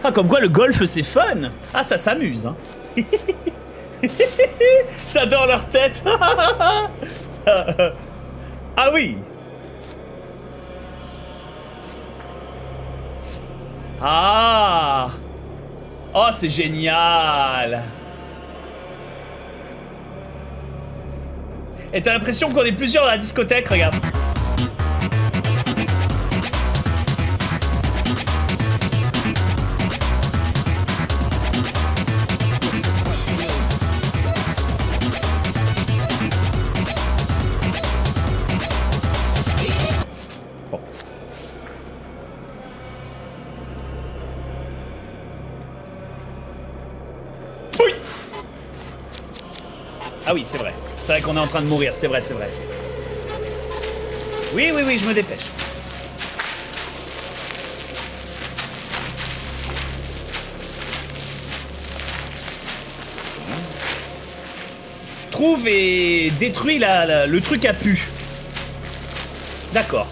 Ah, comme quoi le golf c'est fun! Ah, ça s'amuse, hein! J'adore leur tête. Ah oui. Ah. Oh, c'est génial. Et t'as l'impression qu'on est plusieurs à la discothèque, regarde. Ah oui, c'est vrai. C'est vrai qu'on est en train de mourir. C'est vrai, c'est vrai. Oui, oui, oui, je me dépêche. Trouve et détruis la, la, le truc à pu. D'accord.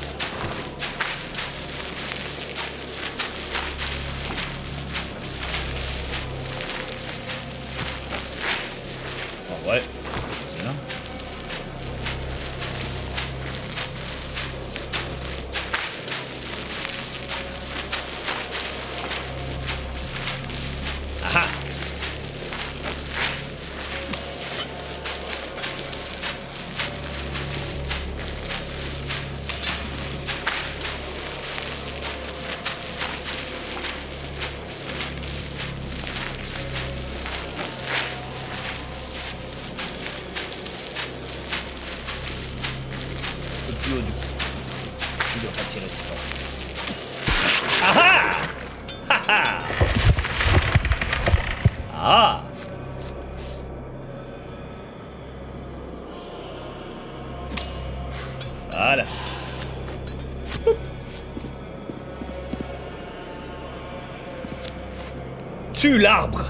L'arbre.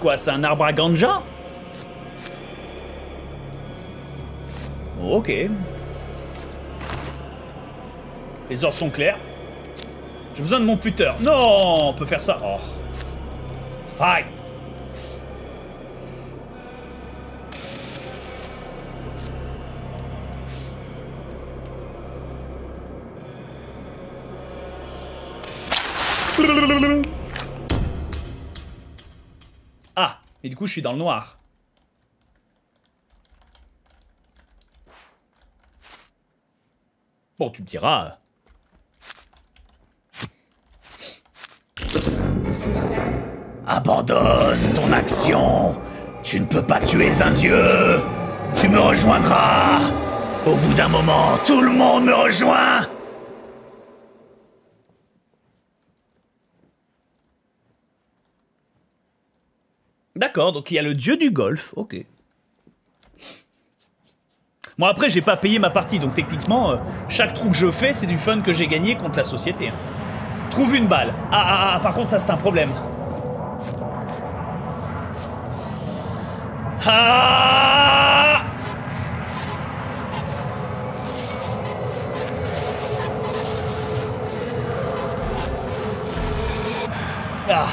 Quoi, c'est un arbre à ganja? Ok. Les ordres sont clairs. J'ai besoin de mon putter. Non, on peut faire ça. Oh. Fine. Ah, et du coup je suis dans le noir. Bon, tu me diras. Abandonne ton action. Tu ne peux pas tuer un dieu. Tu me rejoindras. Au bout d'un moment, tout le monde me rejoint. D'accord, donc il y a le dieu du golf, ok. Bon, après, j'ai pas payé ma partie, donc techniquement, euh, chaque trou que je fais, c'est du fun que j'ai gagné contre la société. Hein. Trouve une balle. Ah, ah, ah, par contre, ça, c'est un problème. Ah! Ah!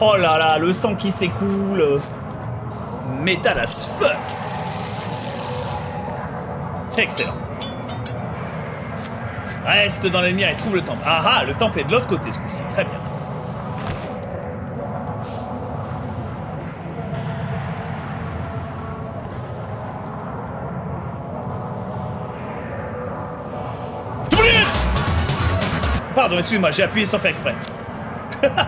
Oh là là, le sang qui s'écoule. Metal as fuck. Excellent. Reste dans la lumière et trouve le temple. Ah ah, le temple est de l'autre côté ce coup-ci. Très bien. Pardon, excuse-moi, j'ai appuyé sans faire exprès. Ah,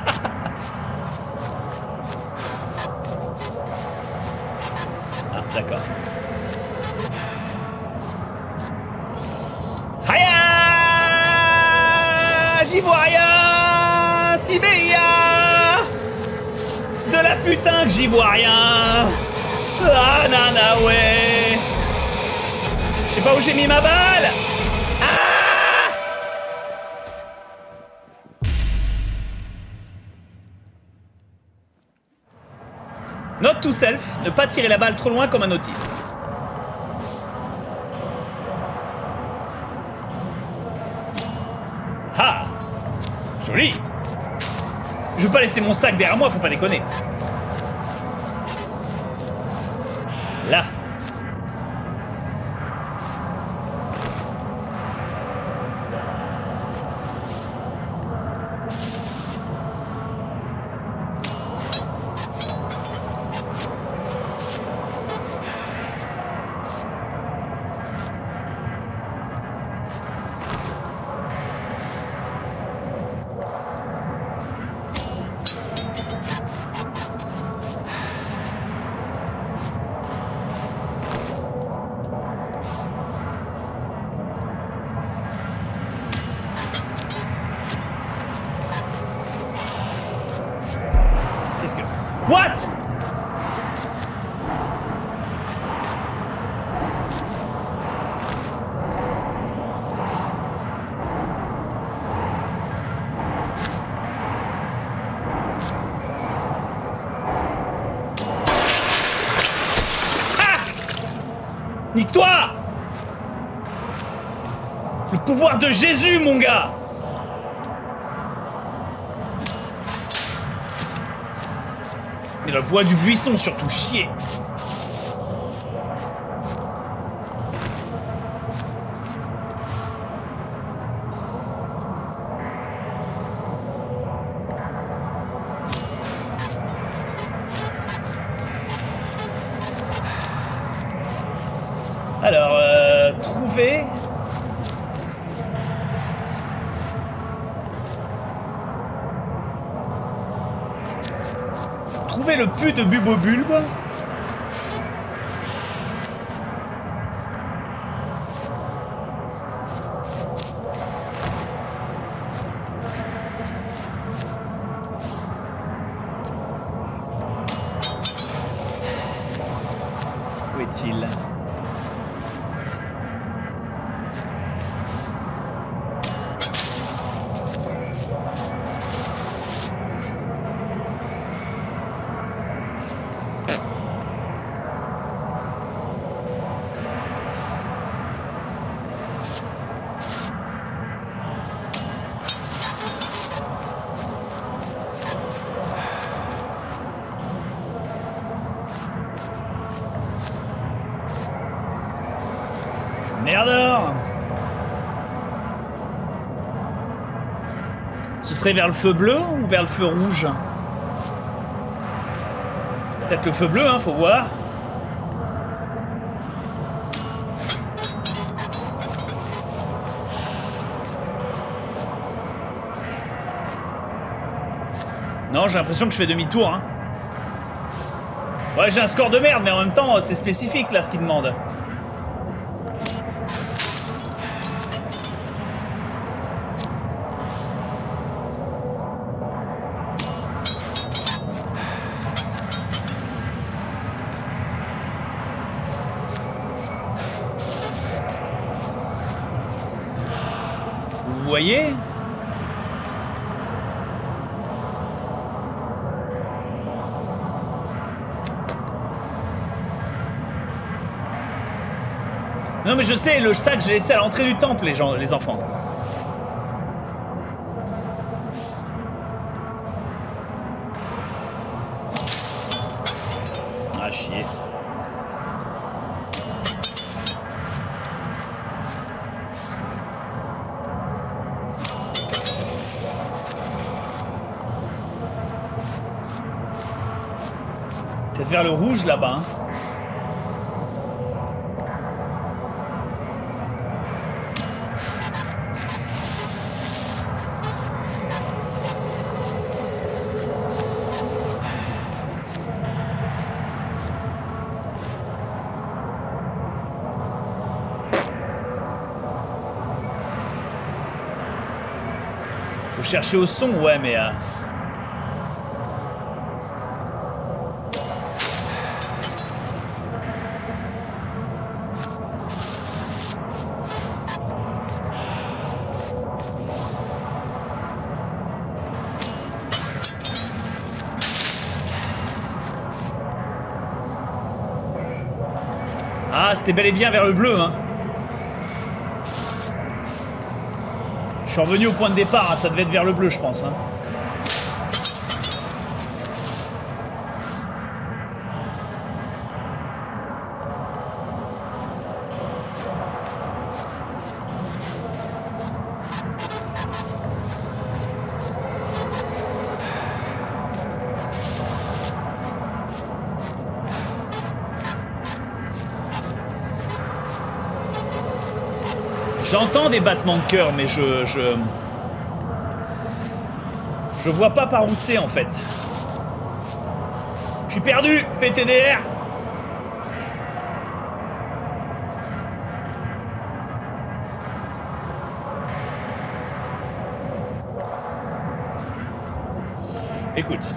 d'accord. Haya! J'y vois rien! Sibéia! De la putain que j'y vois rien! Ah, nana, ouais! Je sais pas où j'ai mis ma balle! Note to self, ne pas tirer la balle trop loin comme un autiste. Ah, joli. Je veux pas laisser mon sac derrière moi, faut pas déconner. Là. Nique-toi! Le pouvoir de Jésus, mon gars! Et la voix du buisson, surtout, chier! Alors, euh, trouver... Trouver le puits de Bubobulbe. Où est-il ? Merde alors! Ce serait vers le feu bleu ou vers le feu rouge? Peut-être le feu bleu, hein, faut voir. Non, j'ai l'impression que je fais demi-tour, hein. Ouais, j'ai un score de merde, mais en même temps, c'est spécifique là ce qu'il demande. Vous voyez? Non mais je sais, le sac j'ai laissé à l'entrée du temple, les gens, les enfants. Ah chier. Peut-être vers le rouge là-bas. Hein. Chercher au son, ouais, mais... Euh... Ah, c'était bel et bien vers le bleu, hein. Je suis revenu au point de départ, hein. Ça devait être vers le bleu, je pense. Hein. J'entends des battements de cœur, mais je, je... Je vois pas par où c'est, en fait. Je suis perdu, P T D R. Écoute.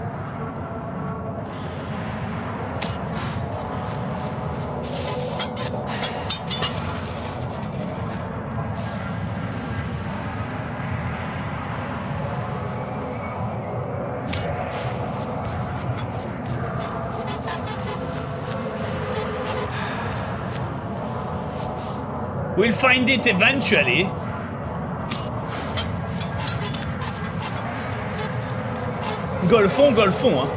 We'll find it eventually. Golfon, golfon, hein.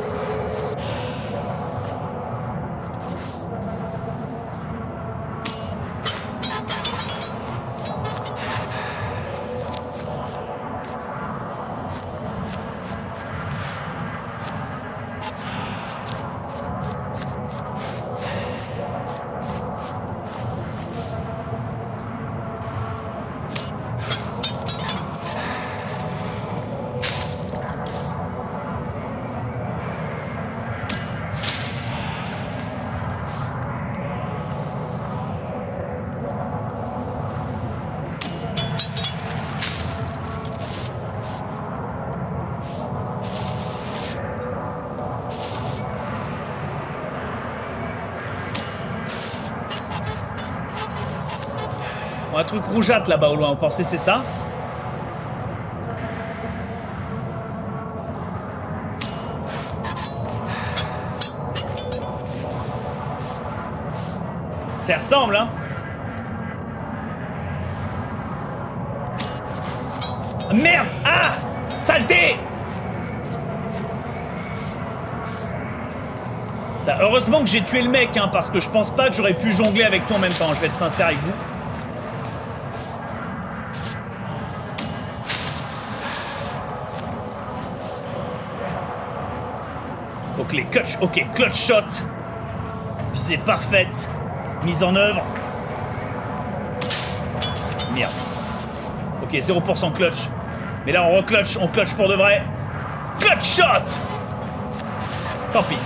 Un truc rougeâtre là-bas au loin, on pensait c'est ça. Ça ressemble, hein. Merde. Ah, saleté. Heureusement que j'ai tué le mec, hein, parce que je pense pas que j'aurais pu jongler avec toi en même temps, je vais être sincère avec vous. Les clutch, ok, clutch shot. Visée parfaite. Mise en œuvre. Merde. Ok, zéro pour cent clutch. Mais là, on reclutch, on clutch pour de vrai. Clutch shot. Tant pis.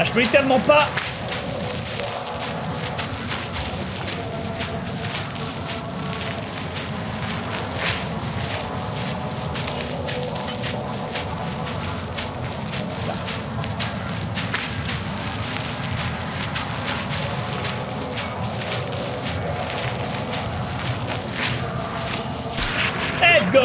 Ah, je peux littéralement pas. Let's go!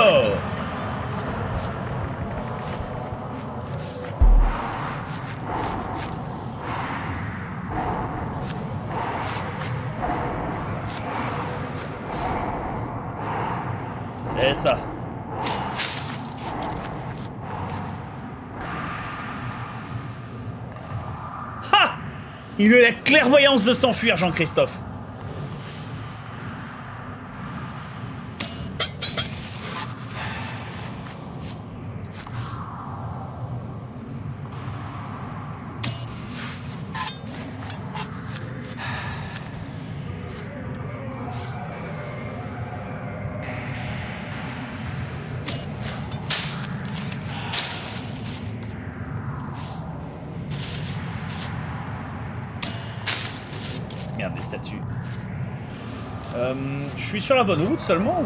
C'est ça. Ha! Il a eu la clairvoyance de s'enfuir, Jean-Christophe. Des statues. Euh, je suis sur la bonne route seulement ou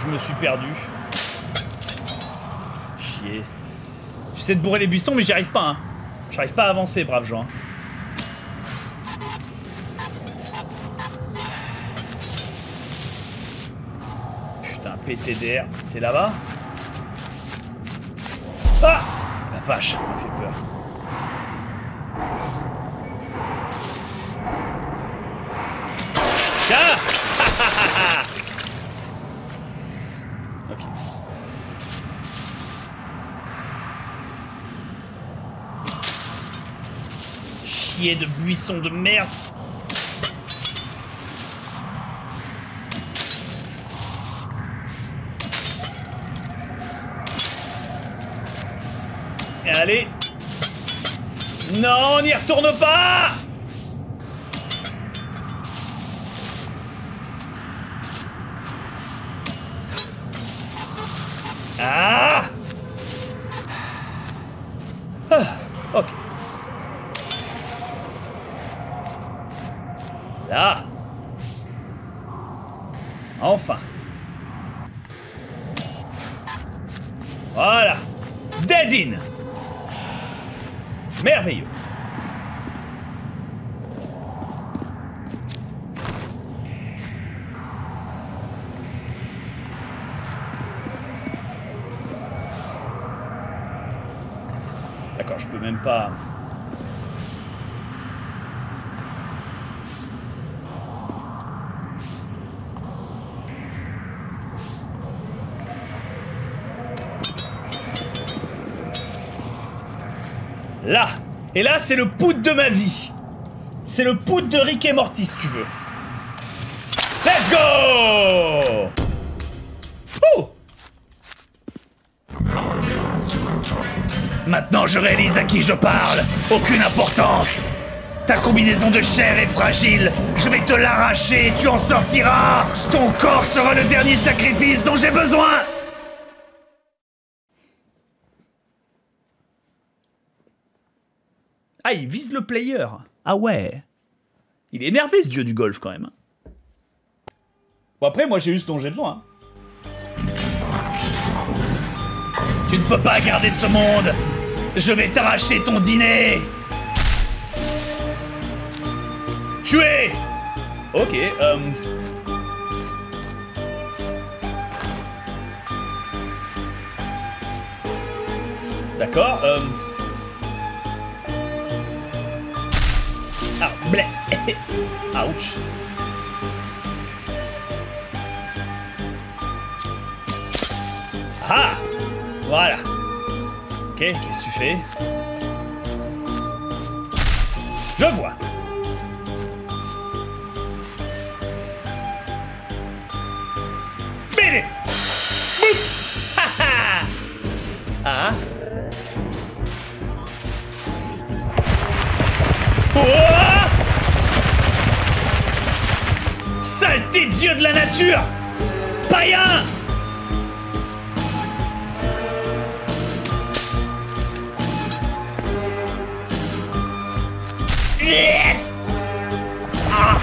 je me suis perdu? Chier. J'essaie de bourrer les buissons mais j'y arrive pas. Hein. J'arrive pas à avancer, brave gens. Putain, P T D R, c'est là-bas. Ah, la vache, ça m'a fait peur. De buissons de merde. Et allez. Non, on n'y retourne pas. Ah, ah. Ok. Là. Enfin. Voilà. Dead in. Merveilleux. D'accord, je peux même pas... Là. Et là, c'est le poudre de ma vie. C'est le poudre de Rick et Morty, si tu veux. Let's go! Ouh! Maintenant, je réalise à qui je parle. Aucune importance. Ta combinaison de chair est fragile. Je vais te l'arracher et tu en sortiras. Ton corps sera le dernier sacrifice dont j'ai besoin. Ah, il vise le player. Ah ouais. Il est énervé, ce dieu du golf, quand même. Bon, après, moi, j'ai eu ce dont j'ai besoin. Tu ne peux pas garder ce monde. Je vais t'arracher ton dîner. Tuer. Ok, euh... D'accord, euh... Ah, blé. Ouch. Ah, voilà. Ok, qu'est-ce que tu fais? Je vois. Bébé. Ah. Oh. Saleté dieu de la nature! Païen! Ah.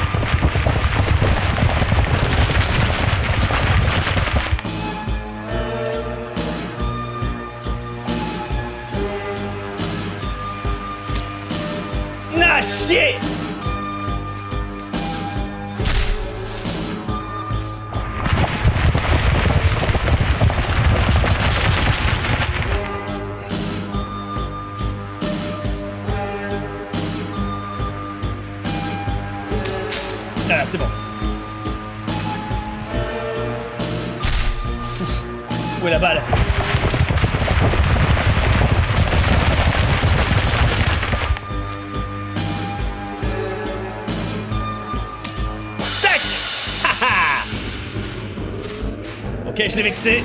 Na chier! Voilà, c'est bon. Ouf. Où est la balle? Tac! Ok, je l'ai vexé.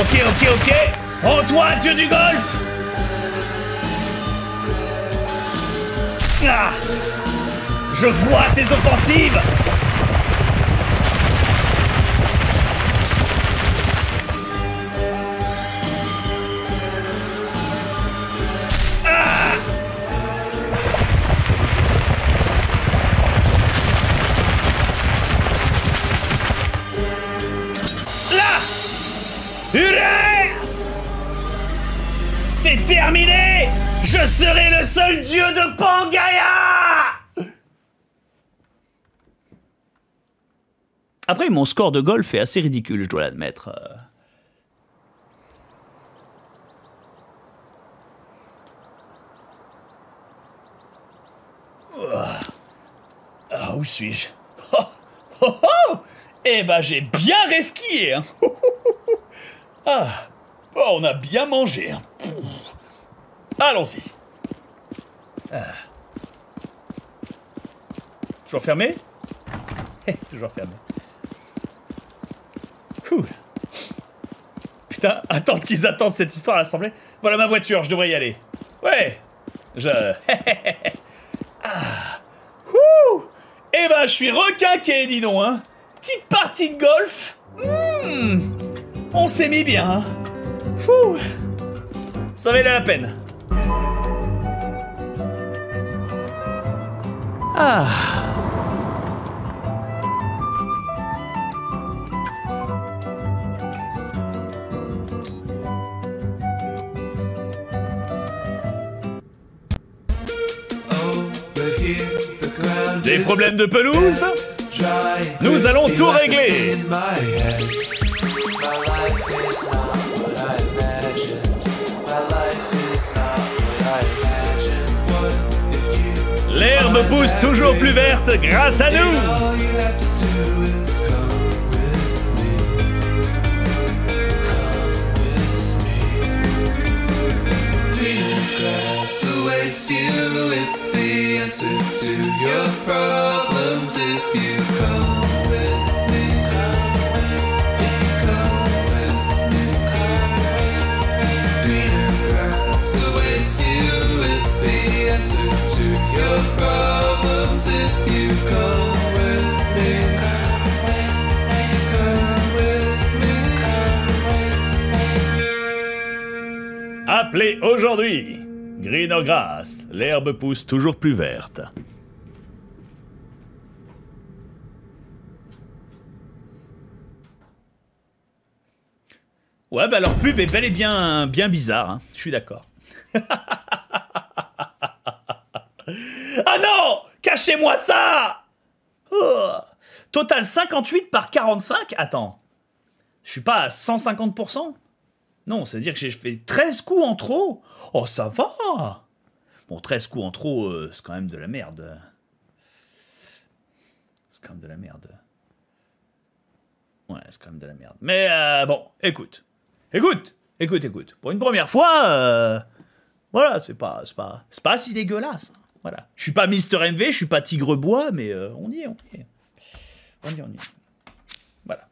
Ok, ok, ok. Oh toi, dieu du golf. Ah, je vois tes offensives. C'est terminé! Je serai le seul dieu de Pangaea! Après, mon score de golf est assez ridicule, je dois l'admettre. Ah, où suis-je? Oh, oh, oh! Eh ben, j'ai bien resquillé! Hein. Ah, oh, on a bien mangé! Hein. Allons-y. Ah. Toujours fermé? Toujours fermé. Ouh. Putain, attendre qu'ils attendent cette histoire à l'assemblée. Voilà ma voiture, je devrais y aller. Ouais. Je... ah. Ouh. Eh ben, je suis requinqué, dis donc. Hein. Petite partie de golf. Mmh. On s'est mis bien. Hein. Ouh. Ça valait la peine. Ah. Des problèmes de pelouse? Nous allons tout régler. L'herbe pousse toujours plus verte grâce à nous. Appelez aujourd'hui. Greener Grass, l'herbe pousse toujours plus verte. Ouais, bah leur pub est bel et bien, bien bizarre, hein. Je suis d'accord. Ah non! Cachez-moi ça! Oh. Total cinquante-huit par quarante-cinq? Attends. Je suis pas à cent cinquante pour cent? Non, ça veut dire que j'ai fait treize coups en trop? Oh, ça va! Bon, treize coups en trop, euh, c'est quand même de la merde. C'est quand même de la merde. Ouais, c'est quand même de la merde. Mais euh, bon, écoute. Écoute, écoute, écoute. Pour une première fois, euh, voilà, c'est pas, c'est pas, c'est pas si dégueulasse. Voilà. Je suis pas Mister M V, je suis pas Tigre Bois, mais euh, on y est, on y est. On y est, on y est. Voilà.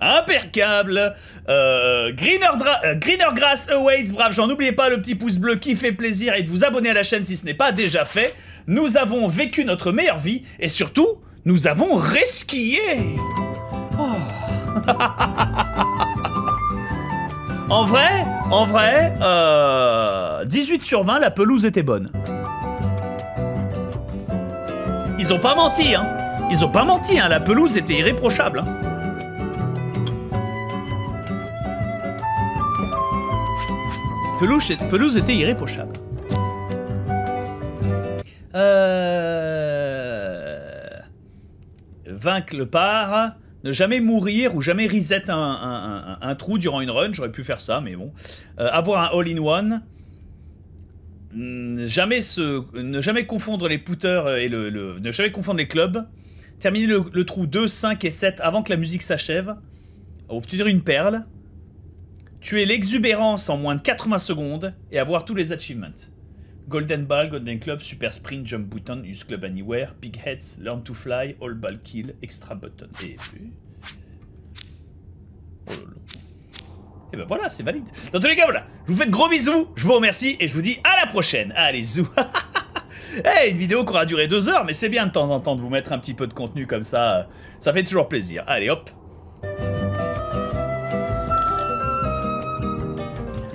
Impeccable. euh, Greener, euh, Greener Grass awaits, brave gens. N'oubliez pas le petit pouce bleu qui fait plaisir et de vous abonner à la chaîne si ce n'est pas déjà fait. Nous avons vécu notre meilleure vie et surtout, nous avons resquillé. Oh. En vrai, en vrai, euh, dix-huit sur vingt, la pelouse était bonne. Ils ont pas menti, hein. Ils ont pas menti, hein. La pelouse était irréprochable. Hein. Pelouse, pelouse était irréprochable. Euh... Vaincre le par, ne jamais mourir ou jamais reset un, un, un, un trou durant une run. J'aurais pu faire ça, mais bon. Euh, avoir un all-in-one. Jamais se, ne jamais confondre les putters et le, le, ne jamais confondre les clubs. Terminer le, le trou deux, cinq et sept avant que la musique s'achève. Obtenir une perle. Tuer l'exubérance en moins de quatre-vingts secondes et avoir tous les achievements. Golden Ball, Golden Club, Super Sprint, Jump Button, Use Club Anywhere, Big Heads, Learn to Fly, All Ball Kill, Extra Button. Et puis... oh là là. Et ben voilà, c'est valide. Dans tous les cas, voilà. Je vous fais de gros bisous, je vous remercie et je vous dis à la prochaine. Allez, zou. Hey, une vidéo qui aura duré deux heures, mais c'est bien de temps en temps de vous mettre un petit peu de contenu comme ça. Ça fait toujours plaisir. Allez, hop.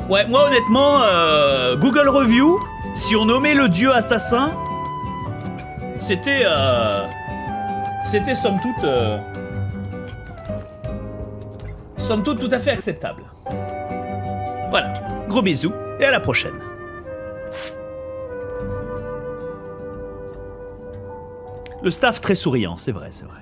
Ouais, moi honnêtement, euh, Google Review, si on nommait le dieu assassin, c'était... Euh, c'était somme toute... Euh, somme toute tout à fait acceptable. Voilà, gros bisous et à la prochaine. Le staff très souriant, c'est vrai, c'est vrai.